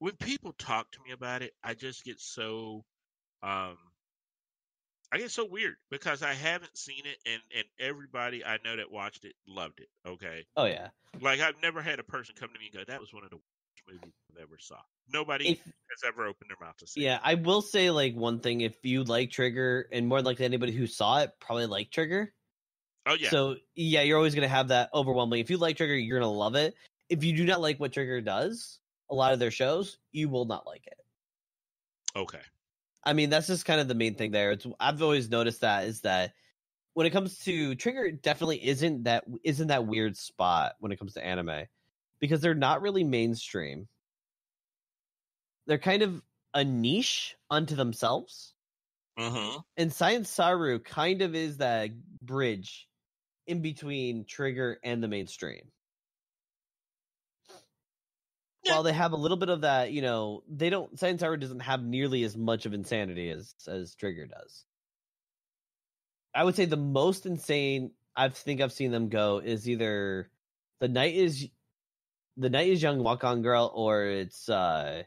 When people talk to me about it, I just get so weird, because I haven't seen it, and everybody I know that watched it loved it. Okay. Oh yeah. Like, I've never had a person come to me and go, that was one of the worst movies I ever saw. Nobody has ever opened their mouth to say it. I will say, like, one thing, if you like Trigger, and more likely anybody who saw it probably liked Trigger. Oh yeah. So yeah, you're always gonna have that overwhelming. If you like Trigger, you're gonna love it. If you do not like what Trigger does, a lot of their shows, you will not like it. Okay. I mean, that's just kind of the main thing there. I've always noticed that, is that when it comes to Trigger, it definitely isn't that weird spot when it comes to anime, because they're not really mainstream. They're kind of a niche unto themselves. And Science Saru kind of is that bridge in between Trigger and the mainstream. While they have a little bit of that, you know, they don't. Science Saru doesn't have nearly as much of insanity as Trigger does. I would say the most insane I've seen them go is either the night is young walk on girl, or it's Devilman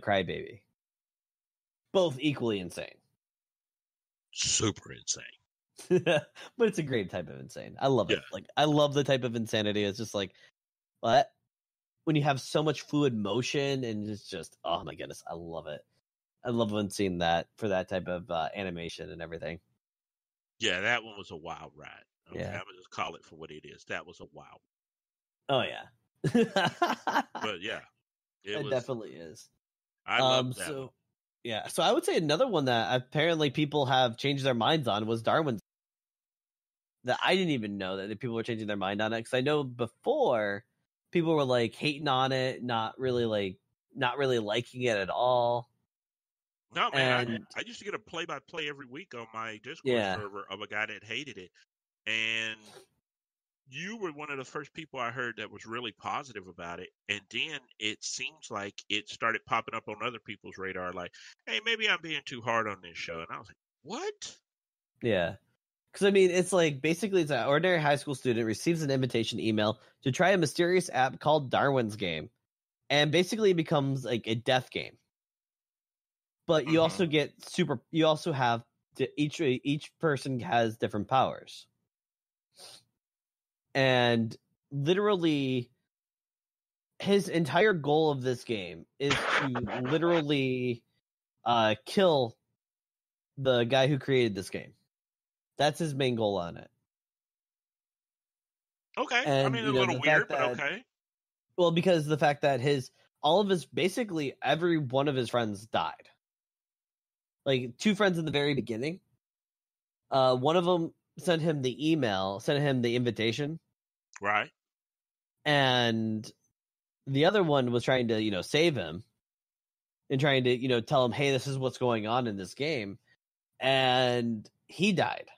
Crybaby. Both equally insane. Super insane. But it's a great type of insane. I love it. Like, I love the type of insanity. It's just like, what? When you have so much fluid motion, and it's just, oh my goodness, I love it. I love when seeing that for that type of animation and everything. Yeah, that one was a wild ride. Okay, yeah. I'm going to just call it for what it is. That was a wild ride. Oh, yeah. But, yeah. It definitely is. I love that one. Yeah, so I would say another one that apparently people have changed their minds on was Darwin's. That I didn't even know that people were changing their mind on it, because I know before people were like hating on it, not really liking it at all. No, man, and I used to get a play-by-play every week on my Discord server of a guy that hated it, and you were one of the first people I heard that was really positive about it. And then it seems like it started popping up on other people's radar, like, hey, maybe I'm being too hard on this show. And I was like, what? Yeah. Because, I mean, it's like, basically, it's an ordinary high school student receives an invitation email to try a mysterious app called Darwin's Game. And basically it becomes like a death game. But you also get each person has different powers. And literally, his entire goal of this game is to literally kill the guy who created this game. That's his main goal on it. Okay. And, I mean, a little weird, but okay. Well, because the fact that basically every one of his friends died. Like, two friends in the very beginning. One of them sent him the invitation. Right. And the other one was trying to, save him and trying to, tell him, hey, this is what's going on in this game. And he died.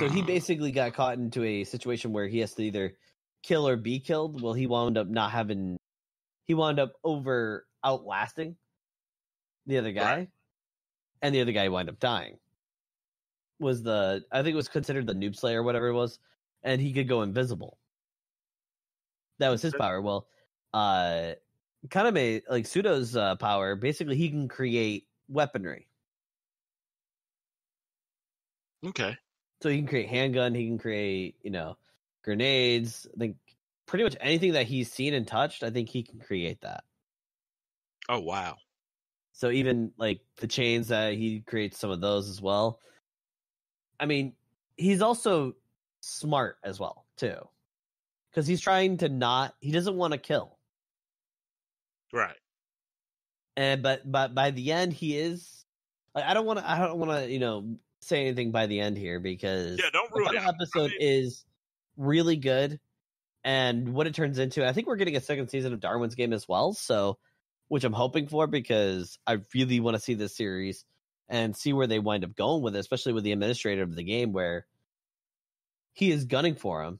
So he basically got caught into a situation where he has to either kill or be killed. Well, he wound up outlasting the other guy. Right. And the other guy wound up dying. I think it was considered the noob slayer, whatever it was, and he could go invisible. That was his power. Well, Kaname, like Sudo's power, basically he can create weaponry. Okay. So he can create handgun, he can create, grenades. I think pretty much anything that he's seen and touched, I think he can create that. Oh, wow. So even like the chains that he creates, some of those as well. I mean, he's also smart as well, too. Because he's trying to he doesn't want to kill. Right. But by the end, he is like, I don't want to, say anything by the end here, because don't ruin the final episode is really good. And what it turns into, I think we're getting a second season of Darwin's Game as well. So, which I'm hoping for, because I really want to see this series and see where they wind up going with it, especially with the administrator of the game, where he is gunning for him,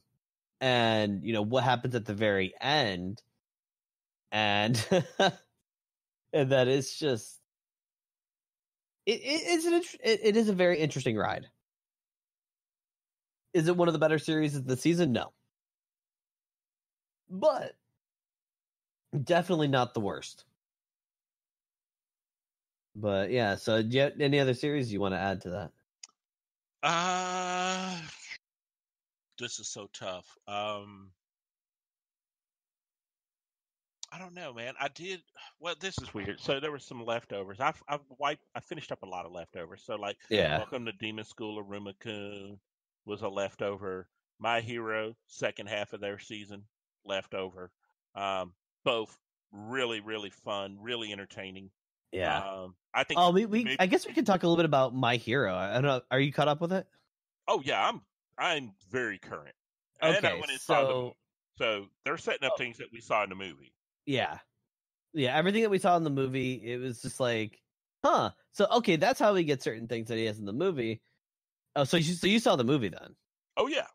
and what happens at the very end, and and that is just it is a very interesting ride. Is it one of the better series of the season? No, but definitely not the worst. But yeah, so do you have any other series you want to add to that? This is so tough. I don't know, man. This is weird. So there were some leftovers. I finished up a lot of leftovers. So like, Welcome to Demon School of Rumakun was a leftover. My Hero, second half of their season, leftover. Both really, really fun, really entertaining. Yeah. I think. Oh, I guess we could talk a little bit about My Hero. I don't know. Are you caught up with it? Oh yeah, I'm very current. Okay. And I went and saw the movie. So they're setting up things that we saw in the movie. Yeah. Yeah. Everything that we saw in the movie, it was just like, huh. So okay, that's how we get certain things that he has in the movie. Oh, so you saw the movie then? Oh yeah.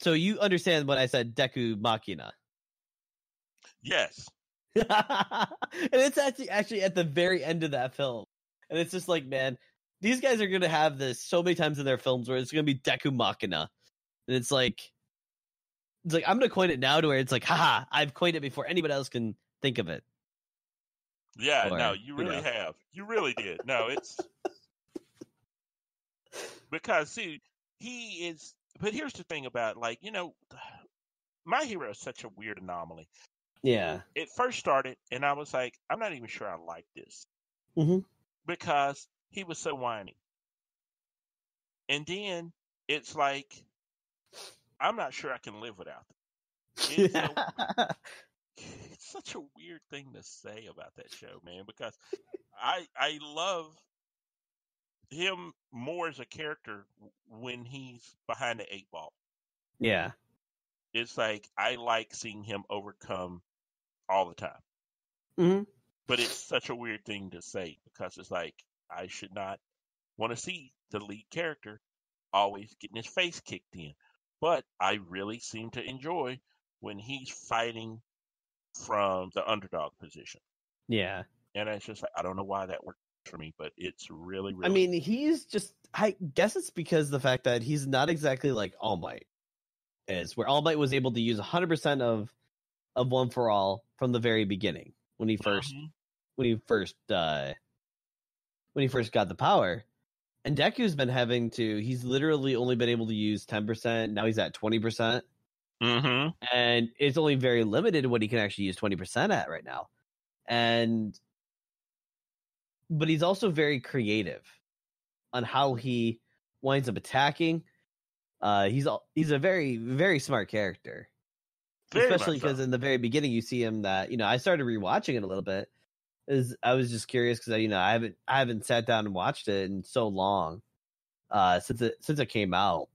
So you understand what I said, Deku Machina. Yes. And it's actually at the very end of that film. And it's just like, man, these guys are going to have this so many times in their films where it's going to be Deku Machina. And it's like, I'm going to coin it now to where it's like, haha, I've coined it before anybody else can think of it. Yeah, or, no, you really have. You really did. No, it's... because, see, he is... But here's the thing about, like, you know, My Hero is such a weird anomaly. Yeah. It first started, and I was like, I'm not even sure I like this. Mm-hmm. Because he was so whiny. And then it's like, I'm not sure I can live without it. It's such a weird thing to say about that show, man, because I love him more as a character when he's behind the eight ball. Yeah. It's like, I like seeing him overcome all the time. Mm-hmm. But it's such a weird thing to say because it's like, I should not want to see the lead character always getting his face kicked in. But I really seem to enjoy when he's fighting from the underdog position. Yeah. And it's just like, I don't know why that worked for me, but it's really, really... I mean, he's just... I guess it's because the fact that he's not exactly like All Might is, where All Might was able to use 100% of One for All from the very beginning when he first... Mm-hmm. When he first got the power. And Deku's been having to... He's literally only been able to use 10%. Now he's at 20%. Mm-hmm. And it's only very limited what he can actually use 20% at right now. And... But he's also very creative on how he winds up attacking. He's a very, very smart character. Very especially because in the very beginning you see him that, you know, I started rewatching it a little bit. I was just curious because, you know, I haven't sat down and watched it in so long since it came out.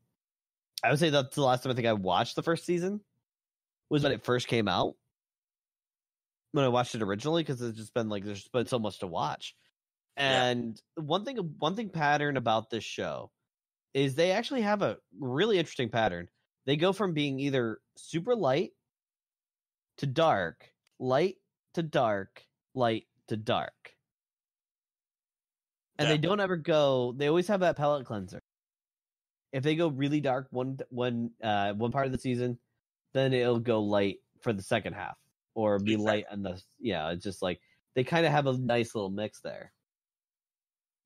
I would say that's the last time I think I watched the first season was when it first came out, when I watched it originally, because it's just been like there's been so much to watch. And yeah. one thing pattern about this show is they actually have a really interesting pattern. They go from being either super light to dark, light to dark. And yeah. They don't ever go, they always have that palette cleanser. If they go really dark one part of the season, then it'll go light for the second half or be exactly. Light on the it's just like they kind of have a nice little mix there.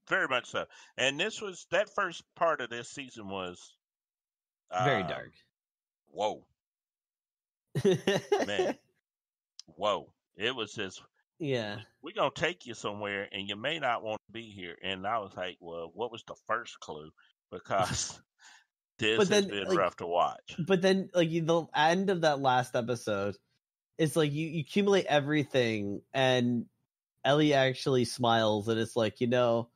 Very much so. And this was that first part of this season was very dark. Whoa. Man. Whoa. It was just yeah. We're going to take you somewhere and you may not want to be here. And I was like, well, what was the first clue? Because this has been like, rough to watch. But then like the end of that last episode, it's like you accumulate everything and Ellie actually smiles and it's like, you know,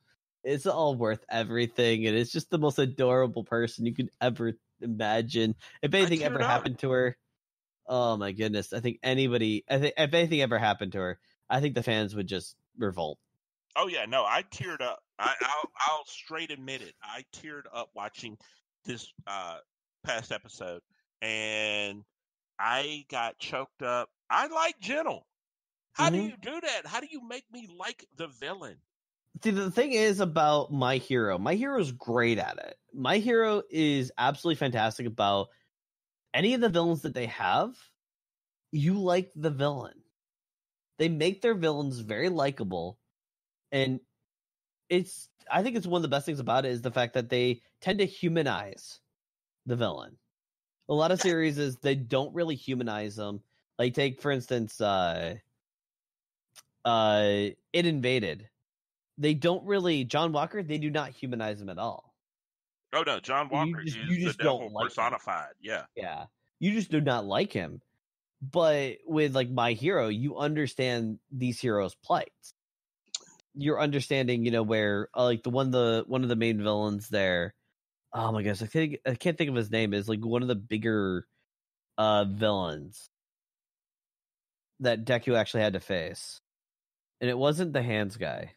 it's all worth everything. And it's just the most adorable person you could ever imagine. If anything ever happened to her. Oh my goodness. If anything ever happened to her, I think the fans would just revolt. Oh, yeah. No, I teared up. I'll straight admit it. I teared up watching this past episode, and I got choked up. I like Gentle. How mm-hmm. do you do that? How do you make me like the villain? See, the thing is about My Hero. My Hero's great at it. My Hero is absolutely fantastic about any of the villains that they have. You like the villain. They make their villains very likable, and I think it's one of the best things about it is the fact that they tend to humanize the villain. A lot of series is they don't really humanize them. Like take for instance, ID: Invaded. They don't really John Walker. They do not humanize him at all. Oh no, John Walker is the devil personified. Yeah. You just do not like him. But with like My Hero, you understand these heroes' plights. You're understanding, you know, where like one of the main villains there. Oh my gosh, I can't think of his name. Is like one of the bigger villains that Deku actually had to face, and it wasn't the hands guy.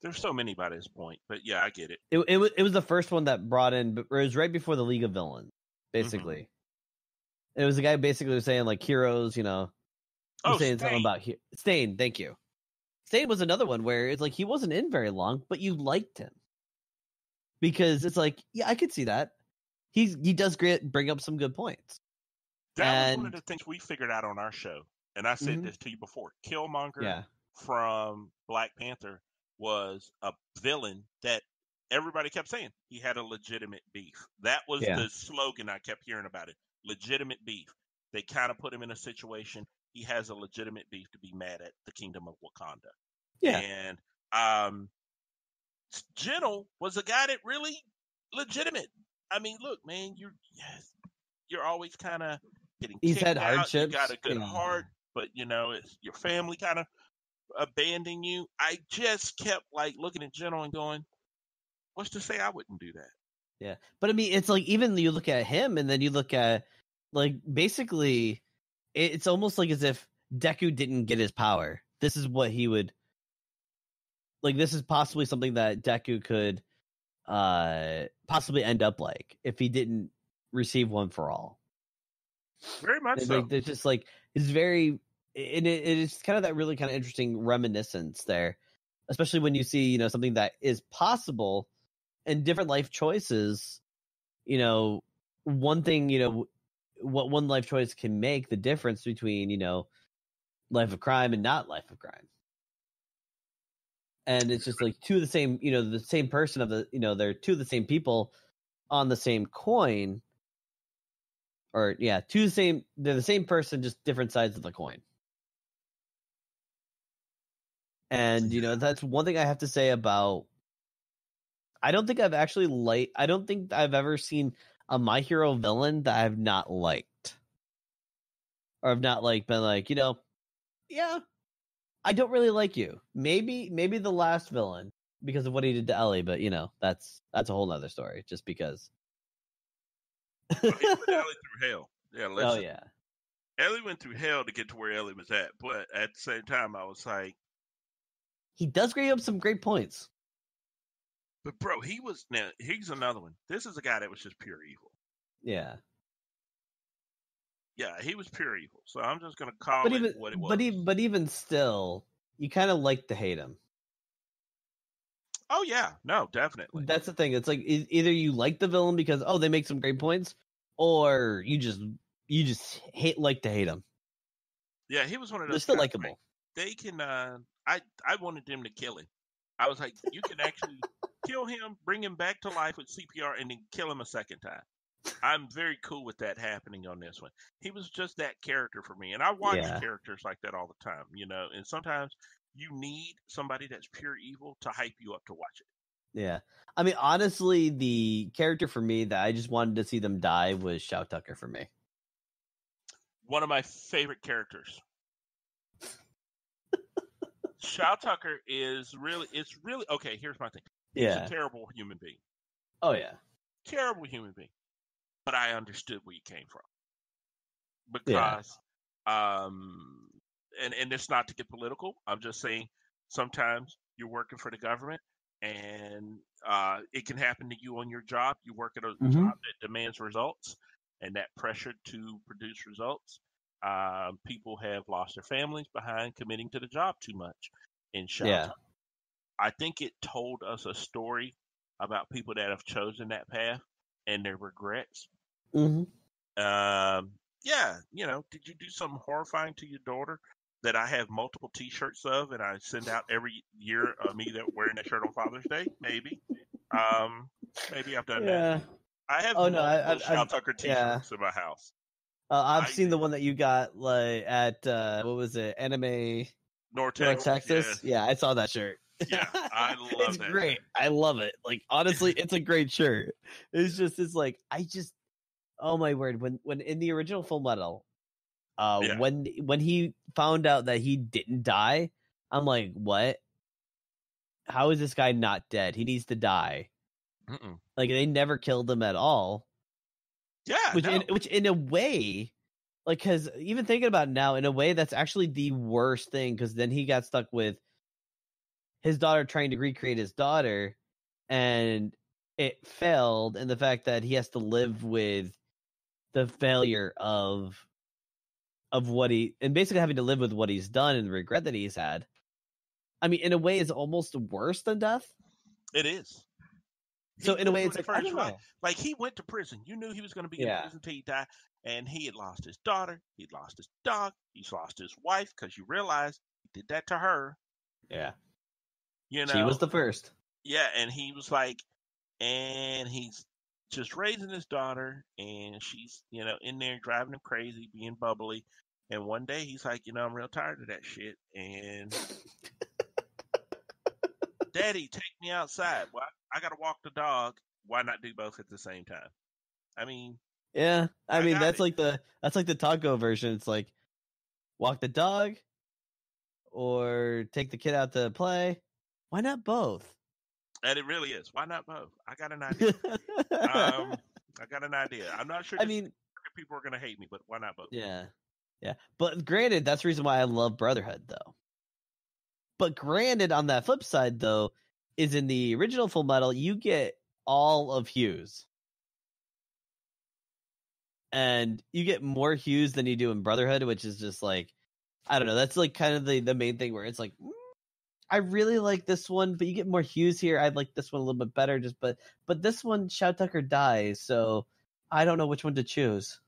There's so many by this point, but yeah, I get it. It was the first one that brought in, but it was right before the League of Villains, basically. Mm-hmm. It was a guy basically saying, like, heroes, you know, I'm saying something about here. Stain, thank you. Stain was another one where it's like he wasn't in very long, but you liked him. Because it's like, yeah, I could see that. He does bring up some good points. That was one of the things we figured out on our show. And I said this to you before. Killmonger from Black Panther was a villain that everybody kept saying he had a legitimate beef. That was the slogan I kept hearing about it. Legitimate beef. They kind of put him in a situation. He has a legitimate beef to be mad at the Kingdom of Wakanda. Yeah. And Gentle was a guy that really legitimate. I mean, look, man, you're always kind of getting kicked out. He's had hardships. You got a good heart, but, you know, it's your family kind of abandoning you. I just kept, like, looking at Gentle and going, what's to say I wouldn't do that? Yeah. But, I mean, it's like even you look at him and then you look at, like, basically, it's almost like as if Deku didn't get his power. This is what he would, like, this is possibly something that Deku could possibly end up like if he didn't receive One for All. Very much so. Like, there's just like, it's very, and it is kind of that really kind of interesting reminiscence there, especially when you see, you know, something that is possible and different life choices, you know, one thing, you know, what one life choice can make the difference between, you know, life of crime and not life of crime. And it's just like two of the same, you know, the same person of the, you know, they're two of the same people on the same coin, or they're the same person, just different sides of the coin. And, you know, that's one thing I have to say about, I don't think I've ever seen a My Hero villain that I've not liked, or I've not like been like, you know, yeah, I don't really like you. Maybe the last villain because of what he did to Ellie, but you know, that's a whole nother story. Just because well, he put Ellie through hell. Yeah, listen. Oh yeah, Ellie went through hell to get to where Ellie was at, but at the same time, I was like, he does bring up some great points. But bro, he's another one. This is a guy that was just pure evil. Yeah. Yeah, he was pure evil. So I'm just gonna call it what it was. But even still, you kind of like to hate him. Oh yeah, no, definitely. That's the thing. It's like either you like the villain because they make some great points, or you just hate him. Yeah, he was one of those. They're still likable. They can. I wanted them to kill him. I was like, you can actually kill him, bring him back to life with CPR, and then kill him a second time. I'm very cool with that happening on this one. He was just that character for me, and I watch characters like that all the time, you know. And sometimes you need somebody that's pure evil to hype you up to watch it. Yeah, I mean, honestly, the character for me that I just wanted to see them die was Shou Tucker for me. One of my favorite characters. Shou Tucker is really okay. Here's my thing. He's a terrible human being. Oh yeah, terrible human being. But I understood where you came from, because, and it's not to get political. I'm just saying sometimes you're working for the government, and it can happen to you on your job. You work at a job that demands results, and that pressure to produce results. People have lost their families behind committing to the job too much. In Shou Tucker, I think it told us a story about people that have chosen that path and their regrets. Yeah, you know, did you do something horrifying to your daughter that I have multiple T-shirts of, and I send out every year of me that wearing that shirt on Father's Day? Maybe, maybe I've done that. I have Shou Tucker T-shirts in my house. I've seen the one that you got like at what was it? Anime North Texas. Yeah, I saw that shirt. Yeah, I love it's that. It's great. I love it. Like honestly, it's a great shirt. It's just oh my word, when in the original Full Metal, when he found out that he didn't die, I'm like, what? How is this guy not dead? He needs to die. Like they never killed him at all. Yeah, which in a way, like, because even thinking about it now, in a way, that's actually the worst thing, because then he got stuck with his daughter trying to recreate his daughter, and it failed, and the fact that he has to live with the failure of of what he, and basically having to live with what he's done and the regret that he's had, I mean, in a way, is almost worse than death. It is. So in a way, it's like, I don't know. Like, he went to prison. You knew he was going to be in prison until he died. And he had lost his daughter. He'd lost his dog. He's lost his wife, because you realize he did that to her. Yeah. You know, she was the first. Yeah, and he was like, and he's just raising his daughter, and she's, you know, in there driving him crazy, being bubbly. And one day he's like, you know, I'm real tired of that shit. And Daddy, take me outside. Well, I got to walk the dog. Why not do both at the same time? I mean, yeah, I mean, that's it. that's like the taco version. It's like, walk the dog or take the kid out to play. Why not both? And it really is. Why not both? I got an idea. I'm not sure. I mean, people are going to hate me, but why not both? Yeah. Yeah. But granted, that's the reason why I love Brotherhood, though. But granted, on that flip side, though, is in the original Full Metal, you get all of Hughes. And you get more Hughes than you do in Brotherhood, which is just like, I don't know. That's like kind of the main thing where it's like, I really like this one, but you get more Hughes here. I like this one a little bit better, just but this one, Shou Tucker dies, so I don't know which one to choose.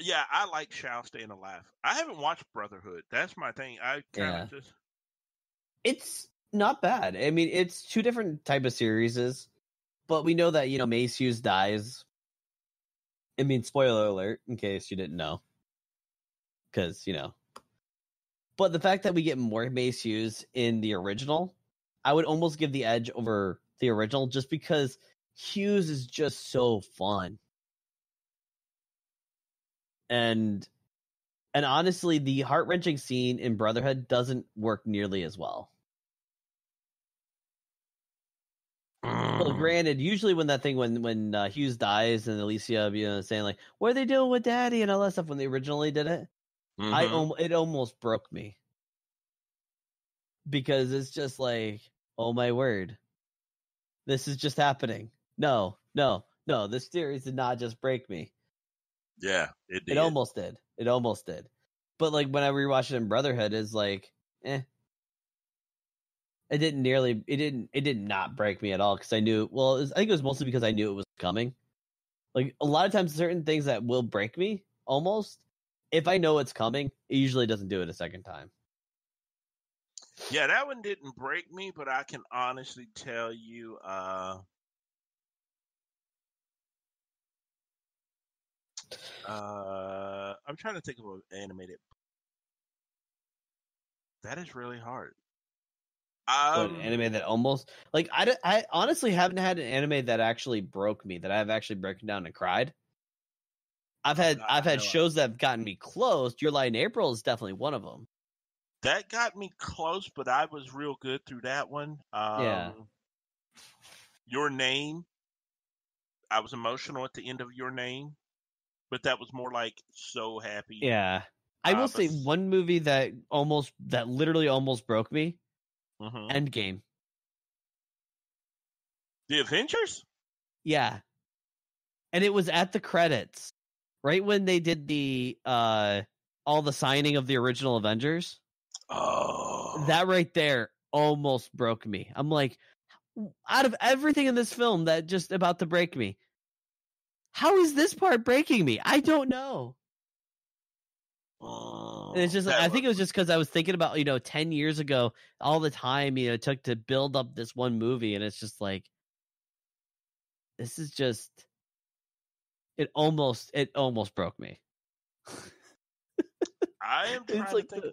Yeah, I like Shou staying alive. I haven't watched Brotherhood. That's my thing. I kind of just... It's not bad. I mean, it's two different type of series, but we know that, you know, Maes Hughes dies. I mean, spoiler alert, in case you didn't know. Because, you know. But the fact that we get more Maes Hughes in the original, I would almost give the edge over the original, just because Hughes is just so fun. And honestly, the heart-wrenching scene in Brotherhood doesn't work nearly as well. Well, granted, usually when that thing, when Hughes dies and Alicia, you know, saying like, what are they doing with Daddy and all that stuff when they originally did it, mm-hmm. It almost broke me. Because it's just like, oh my word, this is just happening. No, this series did not just break me. Yeah, it did. It almost did. But like when I rewatched it in Brotherhood, it's like, It did not break me at all, because I knew, I think it was mostly because I knew it was coming. Like, a lot of times, certain things that will break me, almost, if I know it's coming, it usually doesn't do it a second time. Yeah, that one didn't break me, but I can honestly tell you, I'm trying to think of an animated. That is really hard. An anime that almost, like, I honestly haven't had an anime that actually broke me, that I've actually broken down and cried. I've had shows that have gotten me close. Your Lie in April is definitely one of them. That got me close, but I was real good through that one. Yeah. Your Name. I was emotional at the end of Your Name, but that was more like so happy. Yeah. I will say one movie that literally almost broke me. Endgame. The Avengers? Yeah. And it was at the credits. Right when they did the all the signing of the original Avengers. Oh. That right there almost broke me. I'm like, out of everything in this film that just about to break me, how is this part breaking me? I don't know. And it's just, I think it was just because I was thinking about, you know, 10 years ago, all the time, you know, it took to build up this one movie. And it's just like, this is just, it almost broke me. I am trying to think.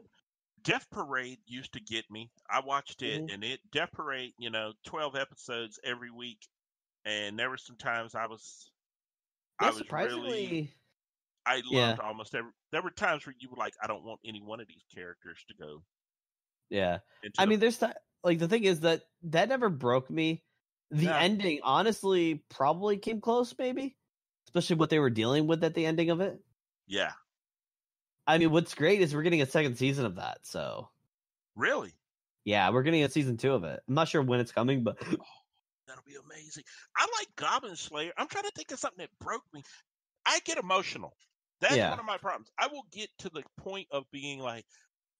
Death Parade used to get me. I watched it, mm-hmm. and Death Parade, you know, 12 episodes every week. And there were some times I loved almost every. There were times where you were like, I don't want any one of these characters to go. Yeah. The thing is that never broke me. The ending, honestly, probably came close, maybe. Especially what they were dealing with at the ending of it. Yeah. I mean, what's great is we're getting a second season of that, so. Really? Yeah, we're getting a season 2 of it. I'm not sure when it's coming, but. Oh, that'll be amazing. I like Goblin Slayer. I'm trying to think of something that broke me. I get emotional. That's one of my problems. I will get to the point of being like,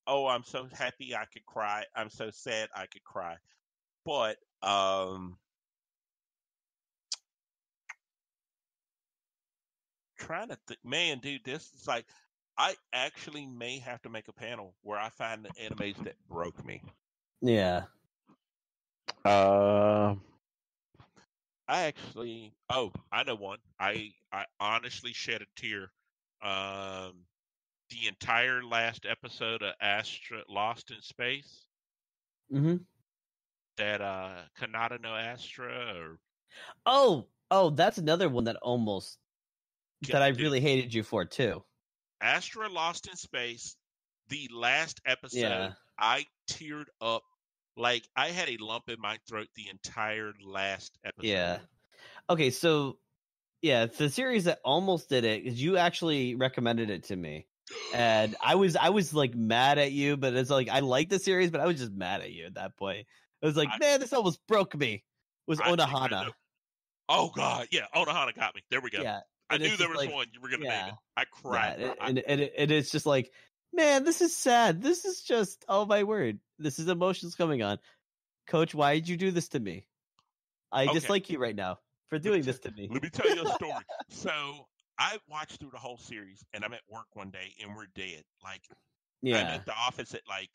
oh, I'm so happy I could cry. I'm so sad I could cry. But trying to think, man, dude, this is like, I actually may have to make a panel where I find the animes that broke me. Yeah. I actually, I know one. I honestly shed a tear. The entire last episode of Astra Lost in Space. Mm-hmm. That Kanata no Astra. Oh, that's another one that almost that I really hated you for too. Astra Lost in Space. The last episode, I teared up. Like, I had a lump in my throat the entire last episode. Yeah. Okay, so, yeah, it's the series that almost did it, because you actually recommended it to me. And I was like, mad at you, but it's like, I like the series, but I was just mad at you at that point. I was like, man, this almost broke me. It was Anohana. Oh, God, yeah, Anohana got me. There we go. Yeah, I knew there was like, one you were going to name it. I cried. Yeah, and it's just like, man, this is sad. This is just, oh, my word. This is emotions coming on. Coach, why did you do this to me? I dislike you right now for doing this to me. Let me tell you a story. So I watched through the whole series, and I'm at work one day, and we're dead. Like, I'm at the office at like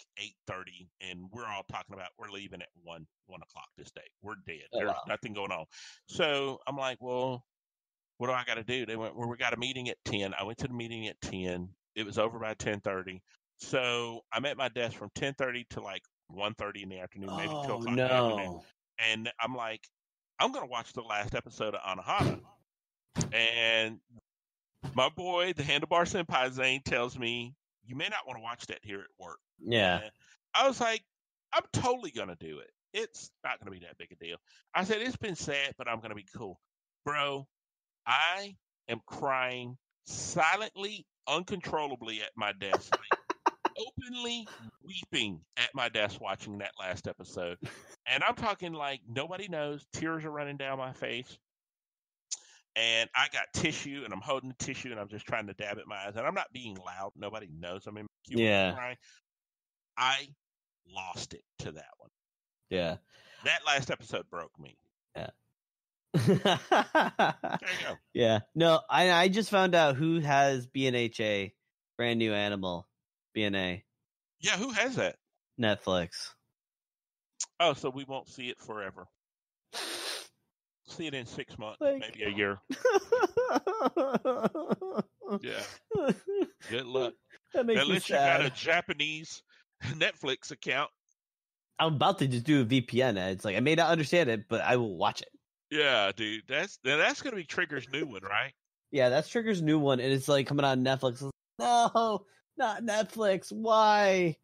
8:30, and we're all talking about we're leaving at 1 o'clock this day. We're dead. There's nothing going on. So I'm like, well, what do I got to do? They went, well, we got a meeting at 10. I went to the meeting at 10. It was over by 10:30. So I'm at my desk from 10:30 to like 1:30 in the afternoon, maybe 2 o'clock in the afternoon. And I'm like, I'm going to watch the last episode of Anohana. And my boy, the Handlebar Senpai Zane, tells me, you may not want to watch that here at work. Yeah. And I was like, I'm totally going to do it. It's not going to be that big a deal. I said, it's been sad, but I'm going to be cool. Bro, I am crying silently, uncontrollably at my desk. Openly weeping at my desk watching that last episode. And I'm talking like nobody knows. Tears are running down my face. And I got tissue, and I'm holding the tissue, and I'm just trying to dab at my eyes. And I'm not being loud. Nobody knows I'm in my crying. I lost it to that one. Yeah. That last episode broke me. Yeah. There you go. Yeah. No, I just found out who has BNHA, Brand New Animal. BNA. Yeah, who has that? Netflix. Oh, so we won't see it forever. See it in 6 months, maybe a year. Yeah. Good luck. Unless you got a Japanese Netflix account. I'm about to just do a VPN. It's like, I may not understand it, but I will watch it. Yeah, dude. That's going to be Trigger's new one, right? Yeah, that's Trigger's new one, and it's like coming on Netflix. Like, no! Not Netflix. Why?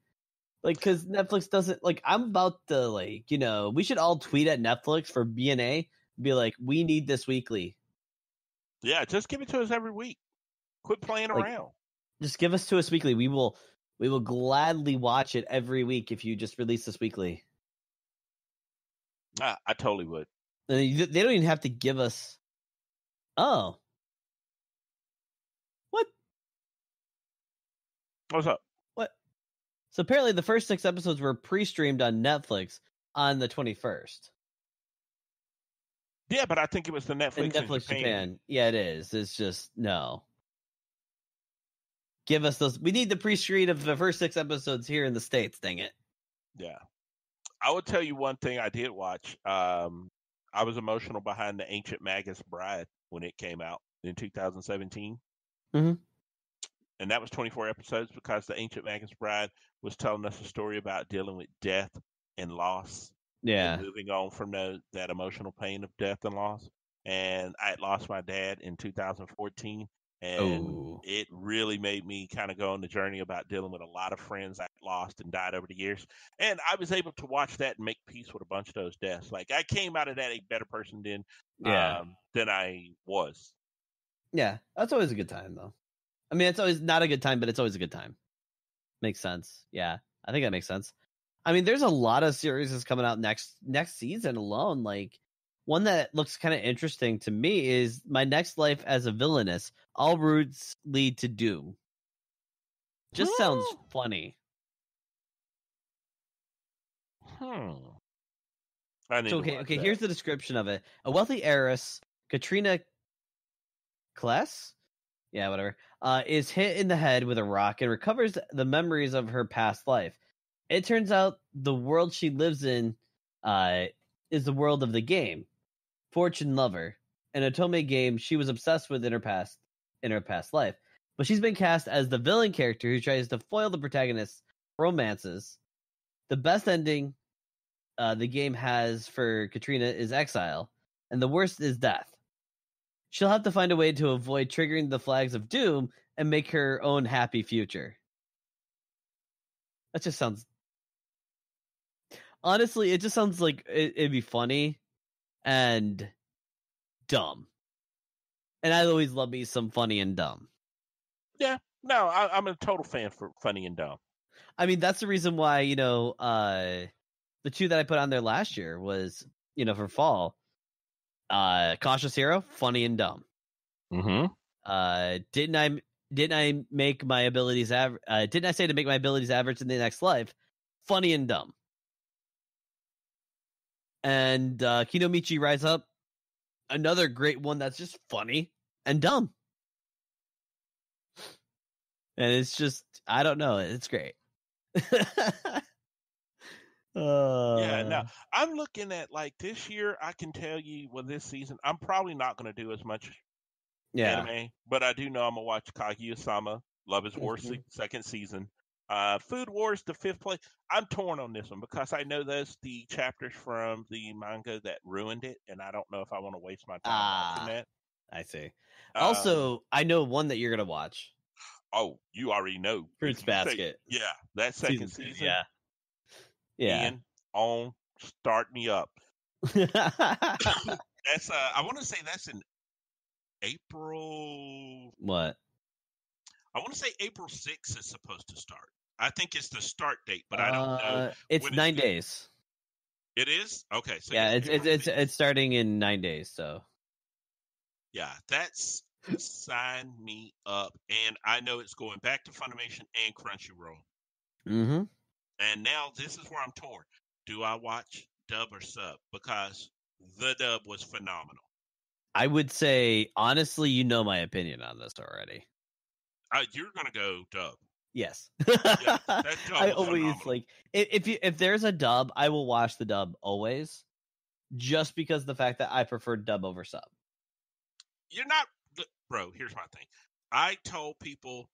Like, because Netflix doesn't, like, I'm about to, like, you know, we should all tweet at Netflix for BNA. Be like, we need this weekly. Yeah, just give it to us every week. Quit playing around. Just give us to us weekly. We will gladly watch it every week if you just release this weekly. I totally would. And they don't even have to give us. Oh. What's up? What? So apparently the first 6 episodes were pre-streamed on Netflix on the 21st. Yeah, but I think it was the Netflix in Japan. Yeah, it is. It's just, no. Give us those. We need the pre-screen of the first 6 episodes here in the States, dang it. Yeah. I will tell you one thing I did watch. I was emotional behind The Ancient Magus Bride when it came out in 2017. Mm-hmm. And that was 24 episodes because The Ancient Magus Bride was telling us a story about dealing with death and loss. Yeah. And moving on from that emotional pain of death and loss. And I had lost my dad in 2014. And it really made me kind of go on the journey about dealing with a lot of friends I lost and died over the years. And I was able to watch that and make peace with a bunch of those deaths. Like, I came out of that a better person than I was. Yeah. That's always a good time, though. I mean, it's always not a good time, but it's always a good time. Makes sense. Yeah, I think that makes sense. I mean, there's a lot of series coming out next season alone. Like, One that looks kind of interesting to me is My Next Life as a Villainess. All routes lead to doom. Just sounds funny. Okay. Here's the description of it. A wealthy heiress, Katrina Kless? Yeah, whatever. Is hit in the head with a rock and recovers the memories of her past life. It turns out the world she lives in is the world of the game. Fortune Lover, an otome game she was obsessed with in her past life. But she's been cast as the villain character who tries to foil the protagonist's romances. The best ending the game has for Katrina is exile, and the worst is death. She'll have to find a way to avoid triggering the flags of doom and make her own happy future. That just sounds... Honestly, it just sounds like it'd be funny and dumb. And I always love me some funny and dumb. Yeah, no, I'm a total fan for funny and dumb. I mean, that's the reason why, you know, the two that I put on there last year was, you know, for fall, Cautious Hero, funny and dumb. Mm-hmm. Didn't I say to make my abilities average in the next life? Funny and dumb. And Kinomichi Rise Up, another great one that's just funny and dumb. And it's just, I don't know, it's great. Yeah, no, I'm looking at, like, this year, I can tell you, well, this season, I'm probably not going to do as much anime, but I do know I'm going to watch Kaguya-sama, Love is War, second season. Food Wars, the fifth place. I'm torn on this one because I know those the chapters from the manga that ruined it, and I don't know if I want to waste my time watching that. I see. Also, I know one that you're going to watch. Oh, you already know. Fruits Basket. Yeah, that second season. Yeah. And on Start Me Up. That's I want to say that's in April. What? I want to say April 6th is supposed to start. I think it's the start date, but I don't know. It's 9 days. It is? Okay. So yeah, it's starting in 9 days, so. Yeah, that's... Sign me up. And I know it's going back to Funimation and Crunchyroll. Mm-hmm. And now this is where I'm torn. Do I watch dub or sub? Because the dub was phenomenal. I would say, honestly, you know my opinion on this already. You're going to go dub. Yes. Yeah, that dub I always phenomenal. Like, if there's a dub, I will watch the dub always. Just because the fact that I prefer dub over sub. You're not... Bro, here's my thing. I told people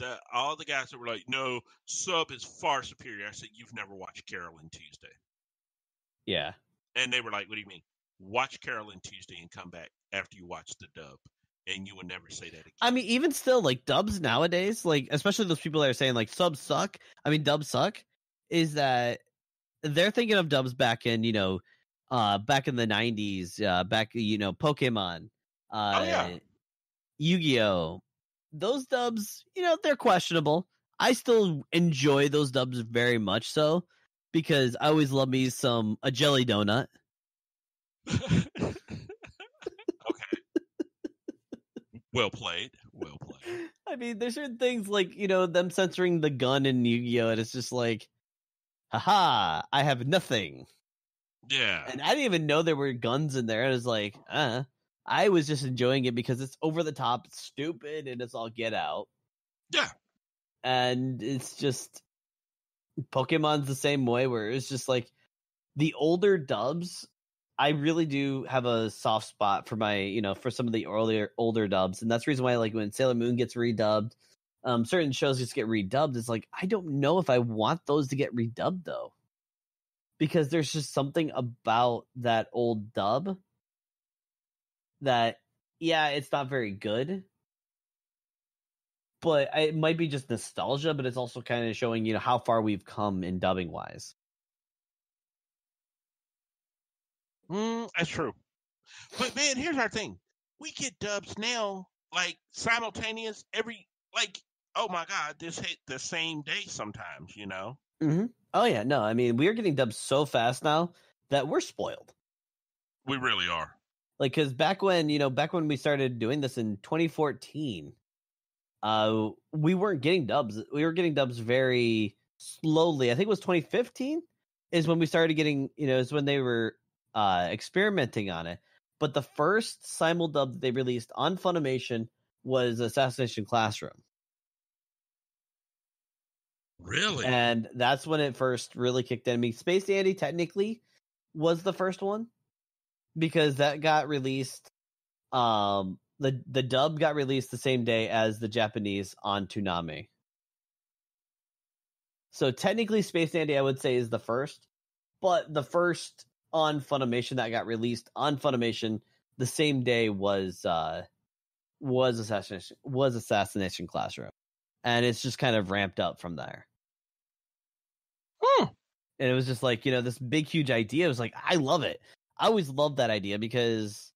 that all the guys that were like, no, sub is far superior. I said, you've never watched Carolyn Tuesday. Yeah. And they were like, what do you mean? Watch Carolyn Tuesday and come back after you watch the dub. And you will never say that again. I mean, even still, like, dubs nowadays, like, especially those people that are saying, like, dubs suck, is that they're thinking of dubs back in, you know, back in the 90s, back, you know, Pokemon. Oh, yeah. Yu-Gi-Oh! Those dubs, you know, they're questionable. I still enjoy those dubs very much so, because I always love me a jelly donut. Okay. Well played. I mean, there's certain things like, you know, them censoring the gun in Yu-Gi-Oh! And it's just like, haha, I have nothing. Yeah. And I didn't even know there were guns in there. I was like, I was just enjoying it because it's over the top, it's stupid, and it's all get out. Yeah. And it's just... Pokemon's the same way, where it's just like... The older dubs, I really do have a soft spot for my, you know, for some of the earlier, older dubs. And that's the reason why, like, when Sailor Moon gets redubbed, certain shows just get redubbed. It's like, I don't know if I want those to get redubbed, though. Because there's just something about that old dub... that, yeah, it's not very good, but it might be just nostalgia, but it's also kind of showing, you know, how far we've come in dubbing wise. That's true. But man, here's our thing. We get dubs now, like, simultaneous every, like, oh my God, this hit the same day sometimes, you know? Mm-hmm. Oh yeah, no, I mean, we're getting dubs so fast now that we're spoiled. We really are. Like, because back when, you know, back when we started doing this in 2014, we weren't getting dubs. We were getting dubs very slowly. I think it was 2015 is when we started getting, you know, is when they were experimenting on it. But the first simuldub that they released on Funimation was Assassination Classroom. Really? And that's when it first really kicked in. I mean, Space Dandy technically was the first one, because that got released, the dub got released the same day as the Japanese on Toonami. So technically Space Dandy, I would say, is the first, but the first on Funimation that got released on Funimation the same day was Assassination Classroom. And it's just kind of ramped up from there. Hmm. And it was just like, you know, this big, huge idea. It was like, I love it. I always loved that idea, because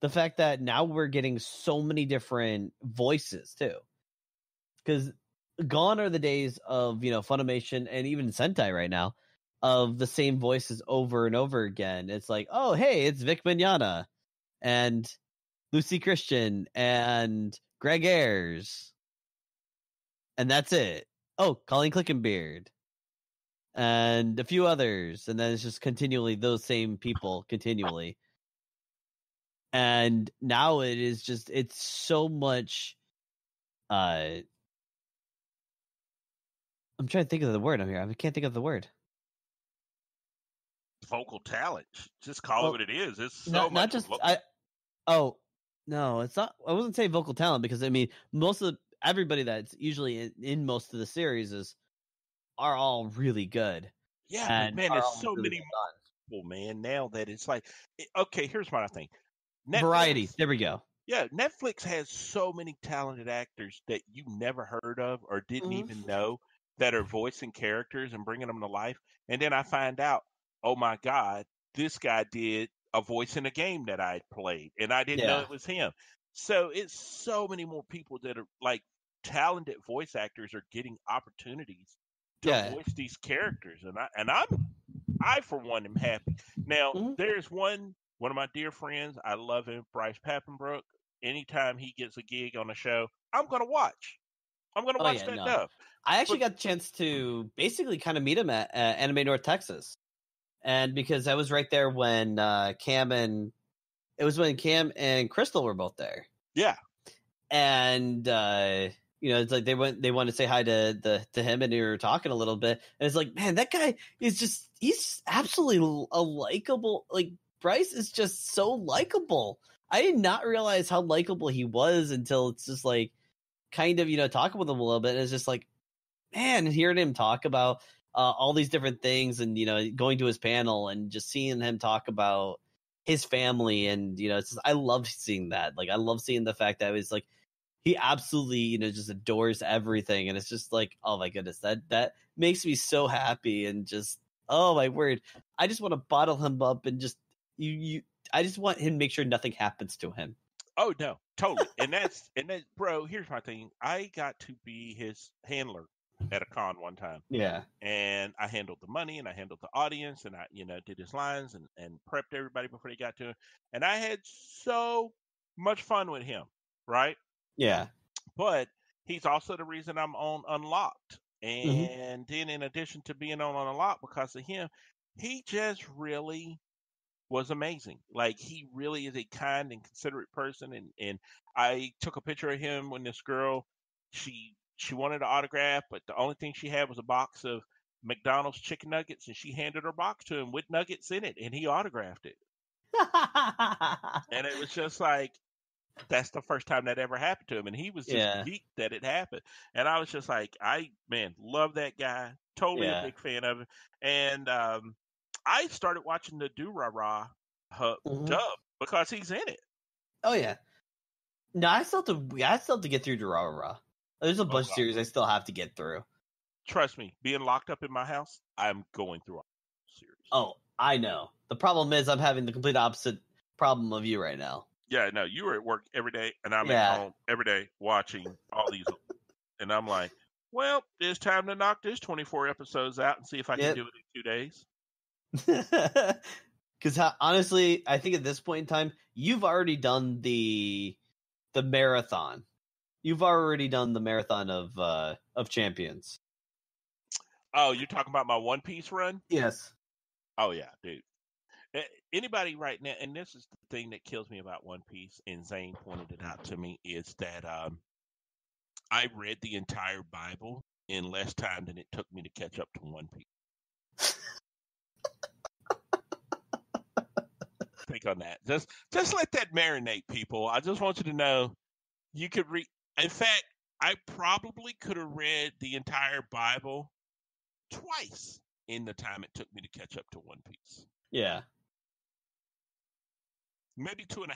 the fact that now we're getting so many different voices, too. Because gone are the days of, you know, Funimation and even Sentai right now of the same voices over and over again. It's like, oh, hey, it's Vic Mignogna and Lucy Christian and Greg Ayers. And that's it. Oh, Colleen Clickenbeard. And a few others. And then it's just continually those same people continually. And now it is just, it's so much. I'm trying to think of the word I'm here. I can't think of the word. Vocal talent. Just call it what it is. It's so not, much. Not just, no, it's not. I wouldn't say vocal talent, because I mean, most of the, everybody that's usually in most of the series are all really good. Yeah, and man, there's so really many people, man, now that it's like, okay, here's what I think. Netflix, variety, there we go. Yeah, Netflix has so many talented actors that you never heard of or didn't even know that are voicing characters and bringing them to life. And then I find out, oh my God, this guy did a voice in a game that I played, and I didn't know it was him. So it's so many more people that are like talented voice actors are getting opportunities to voice these characters. And I for one am happy. Now there's one of my dear friends, I love him, Bryce Papenbrook. Anytime he gets a gig on a show, I'm gonna watch. I'm gonna watch that stuff. I actually got the chance to basically kind of meet him at Anime North Texas. And because I was right there when Cam and Crystal were both there. Yeah. And, you know, it's like they went to say hi to him, and they were talking a little bit. And it's like, man, that guy is just, he's absolutely a likable, like, Bryce is just so likable. I did not realize how likable he was until it's just like, kind of, you know, talking with him a little bit. And it's just like, man, hearing him talk about all these different things, and, you know, going to his panel and just seeing him talk about his family, and, you know, it's just, I love seeing that. Like, I love seeing the fact that it's like he absolutely, you know, just adores everything, and it's just like, oh my goodness, that makes me so happy. And just, oh my word, I just want to bottle him up, and just I just want him to make sure nothing happens to him. Oh no, totally. and that's bro, here's my thing. I got to be his handler at a con one time. Yeah. And I handled the money, and I handled the audience, and I, you know, did his lines and prepped everybody before they got to him. And I had so much fun with him, right? Yeah. But he's also the reason I'm on Unlocked. And then in addition to being on Unlocked because of him, he just really was amazing. Like, he really is a kind and considerate person. And I took a picture of him when this girl, she wanted an autograph, but the only thing she had was a box of McDonald's chicken nuggets, and she handed her box to him with nuggets in it, and he autographed it. And it was just like, that's the first time that ever happened to him, and he was just geeked that it happened. And I was just like, I love that guy. Totally a big fan of him. And I started watching the Do-Ra-Ra dub because he's in it. Oh, yeah. No, I still have to get through Do-Ra-Ra. There's a bunch of series I still have to get through. Trust me, being locked up in my house, I'm going through all series. Oh, I know. The problem is I'm having the complete opposite problem of you right now. Yeah, no, you were at work every day, and I'm at home every day watching all these. And I'm like, well, it's time to knock this 24 episodes out and see if I can do it in 2 days. Because honestly, I think at this point in time, you've already done the marathon. You've already done the marathon of champions. Oh, you're talking about my One Piece run? Yes. Oh, yeah, dude. Anybody right now, and this is the thing that kills me about One Piece, and Zane pointed it out to me, is that I read the entire Bible in less time than it took me to catch up to One Piece. Think on that. Just let that marinate, people. I just want you to know you could read. In fact, I probably could have read the entire Bible twice in the time it took me to catch up to One Piece. Yeah. Maybe 2.5.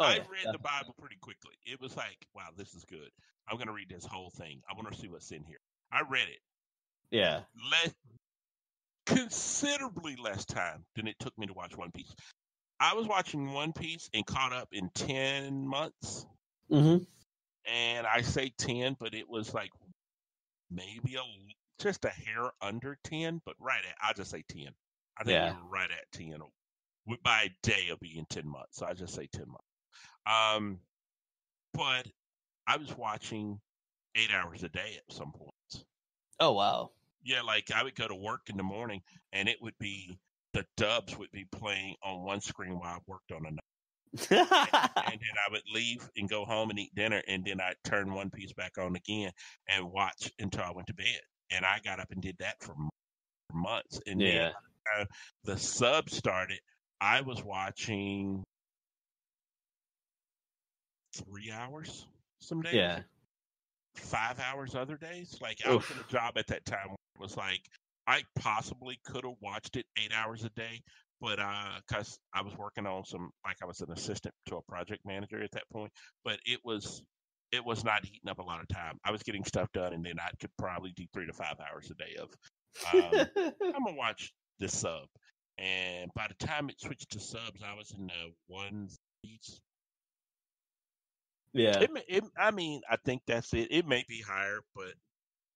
Oh, I read the Bible pretty quickly. It was like, wow, this is good. I'm going to read this whole thing. I want to see what's in here. I read it. Yeah. Considerably less time than it took me to watch One Piece. I was watching One Piece and caught up in 10 months. Mm-hmm. And I say 10, but it was like maybe just a hair under 10, but right at, I'll just say 10. I think we were right at 10. By a day, it'll be in 10 months. So I just say 10 months. But I was watching 8 hours a day at some point. Oh, wow. Yeah, like I would go to work in the morning, and it would be the dubs would be playing on one screen while I worked on another. And then I would leave and go home and eat dinner, and then I'd turn One Piece back on again and watch until I went to bed. And I got up and did that for months. And then the sub started. I was watching 3 hours some days. Yeah. 5 hours other days. Like, I was in a job at that time where it was like, I possibly could have watched it 8 hours a day, but because I was working on I was an assistant to a project manager at that point, but it was not eating up a lot of time. I was getting stuff done, and then I could probably do 3 to 5 hours a day of, I'm going to watch the sub. And by the time it switched to subs, I was in the one piece. Yeah. I think that's it. It may be higher, but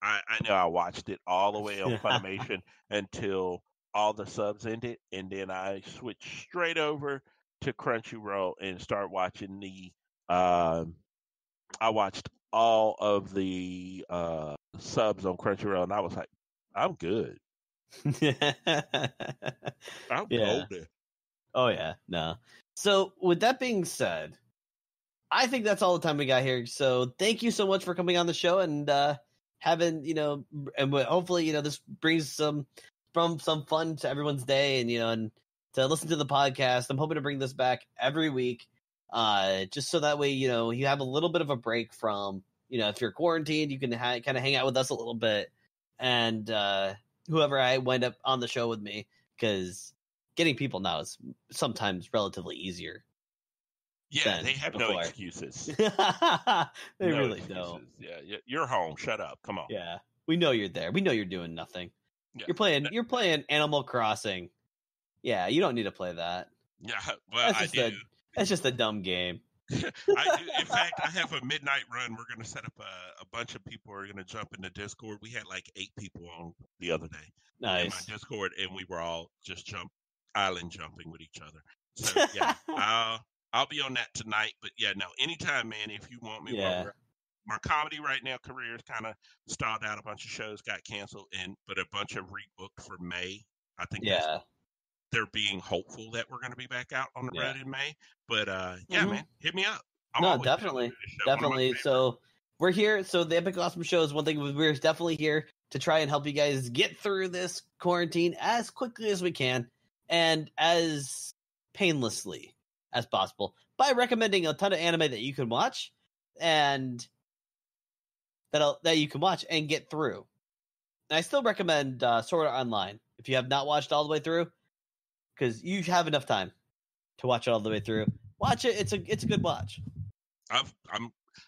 I know I watched it all the way on Funimation until all the subs ended. And then I switched straight over to Crunchyroll and started watching I watched all of the subs on Crunchyroll, and I was like, I'm good. I'm older. Oh, yeah. No. So, with that being said, I think that's all the time we got here. So thank you so much for coming on the show and hopefully, this brings some fun to everyone's day and to listen to the podcast. I'm hoping to bring this back every week. Just so that way, you have a little bit of a break from, if you're quarantined, you can kind of hang out with us a little bit and whoever I wind up on the show with me, because getting people now is sometimes relatively easier. Yeah, they have no excuses. They really don't. Yeah, you're home. Shut up. Come on. Yeah, we know you're there. We know you're doing nothing. Yeah. You're playing Animal Crossing. Yeah, you don't need to play that. Yeah, well, I do. That's just a dumb game. I do. In fact, I have a midnight run. We're going to set up a bunch of people are going to jump into Discord. We had like 8 people on the other day. Nice. In my Discord, and we were all just island jumping with each other. So yeah. I'll be on that tonight, but yeah, no, anytime, man, if you want me. Yeah. My comedy right now career is kind of stalled out. A bunch of shows got canceled, but a bunch of rebooked for May. I think they're being hopeful that we're going to be back out on the road in May. But man, hit me up. Definitely. So we're here. So the Epic Awesome Show is one thing. We're definitely here to try and help you guys get through this quarantine as quickly as we can and as painlessly as possible by recommending a ton of anime that you can watch and that you can watch and get through. And I still recommend Sword Art Online if you have not watched all the way through, because you have enough time to watch it all the way through. Watch it; it's a good watch. I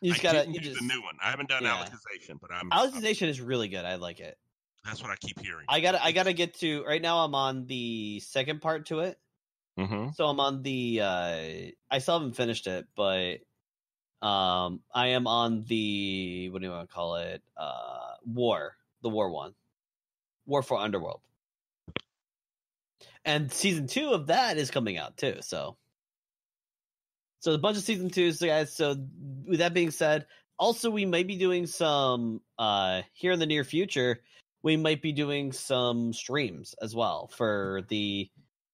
didn't do the new one. I haven't done Alicization, but Alicization is really good. I like it. That's what I keep hearing. I gotta get to right now. I'm on the second part to it. Mm-hmm. So I'm on the I still haven't finished it, but I am on the what do you want to call it? War. The War one. War for Underworld. And season 2 of that is coming out too. So a bunch of season 2s, guys. So with that being said, also we might be doing some here in the near future. We might be doing some streams as well for the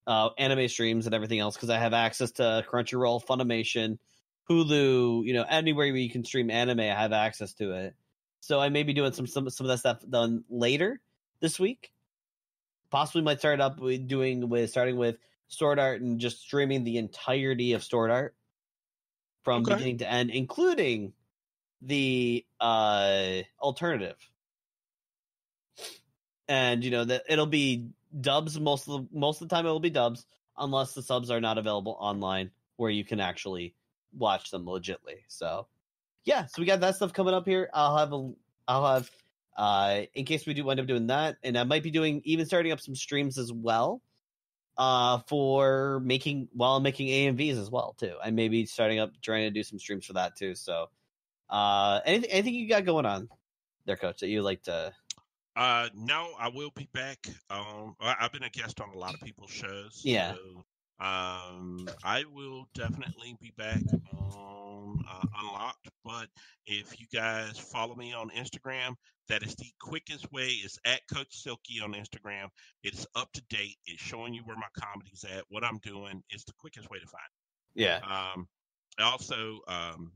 anime streams and everything else, because I have access to Crunchyroll, Funimation, Hulu, anywhere where you can stream anime, I have access to it. So I may be doing some of that stuff done later this week. Possibly might start up with starting with Sword Art and just streaming the entirety of Sword Art from beginning to end, including the alternative. And that it'll be dubs most of the time. It'll be dubs unless the subs are not available online where you can actually watch them legitly. So yeah, so we got that stuff coming up here. I'll have in case we do end up doing that, and I might be starting up some streams as well. I'm making AMVs as well too. I may be starting up trying to do some streams for that too. So anything you got going on there, Coach, that you like to? No, I will be back. I've been a guest on a lot of people's shows. Yeah. So, I will definitely be back on Unlocked. But if you guys follow me on Instagram, that is the quickest way. It's at Coach Silky on Instagram. It's up to date. It's showing you where my comedy's at, what I'm doing. It's the quickest way to find it. Yeah. Also, I'm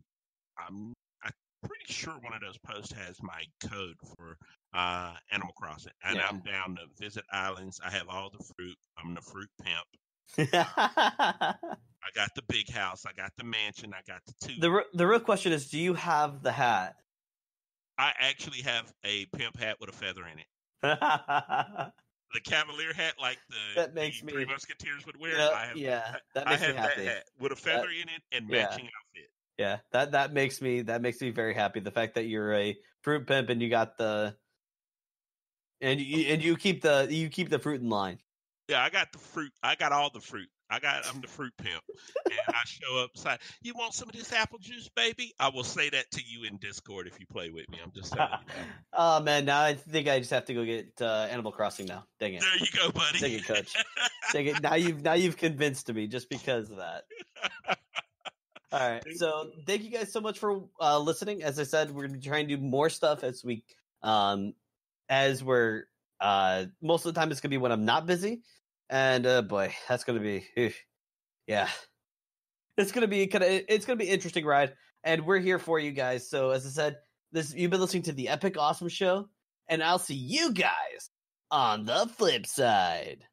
pretty sure one of those posts has my code for Animal Crossing, and yeah. I'm down to visit islands. I have all the fruit. I'm the fruit pimp. I got the big house. I got the mansion. I got the two. The real question is, do you have the hat? I actually have a pimp hat with a feather in it. The Cavalier hat, like the Three Musketeers would wear. Yeah, I have that hat with a feather in it and matching outfit. Yeah, that makes me very happy. The fact that you're a fruit pimp and you got the and you keep the fruit in line. Yeah, I got the fruit. I got all the fruit. I'm the fruit pimp, and I show up. Say, you want some of this apple juice, baby? I will say that to you in Discord if you play with me. I'm just saying. Oh man, now I think I just have to go get Animal Crossing now. Dang it! There you go, buddy. Dang it, Coach. Dang it! Now you've convinced me just because of that. All right, so thank you guys so much for listening. As I said, we're going to try and do more stuff as we, most of the time it's going to be when I'm not busy, and boy, that's going to be, it's going to be an interesting ride, and we're here for you guys. So as I said, you've been listening to the Epic Awesome Show, and I'll see you guys on the flip side.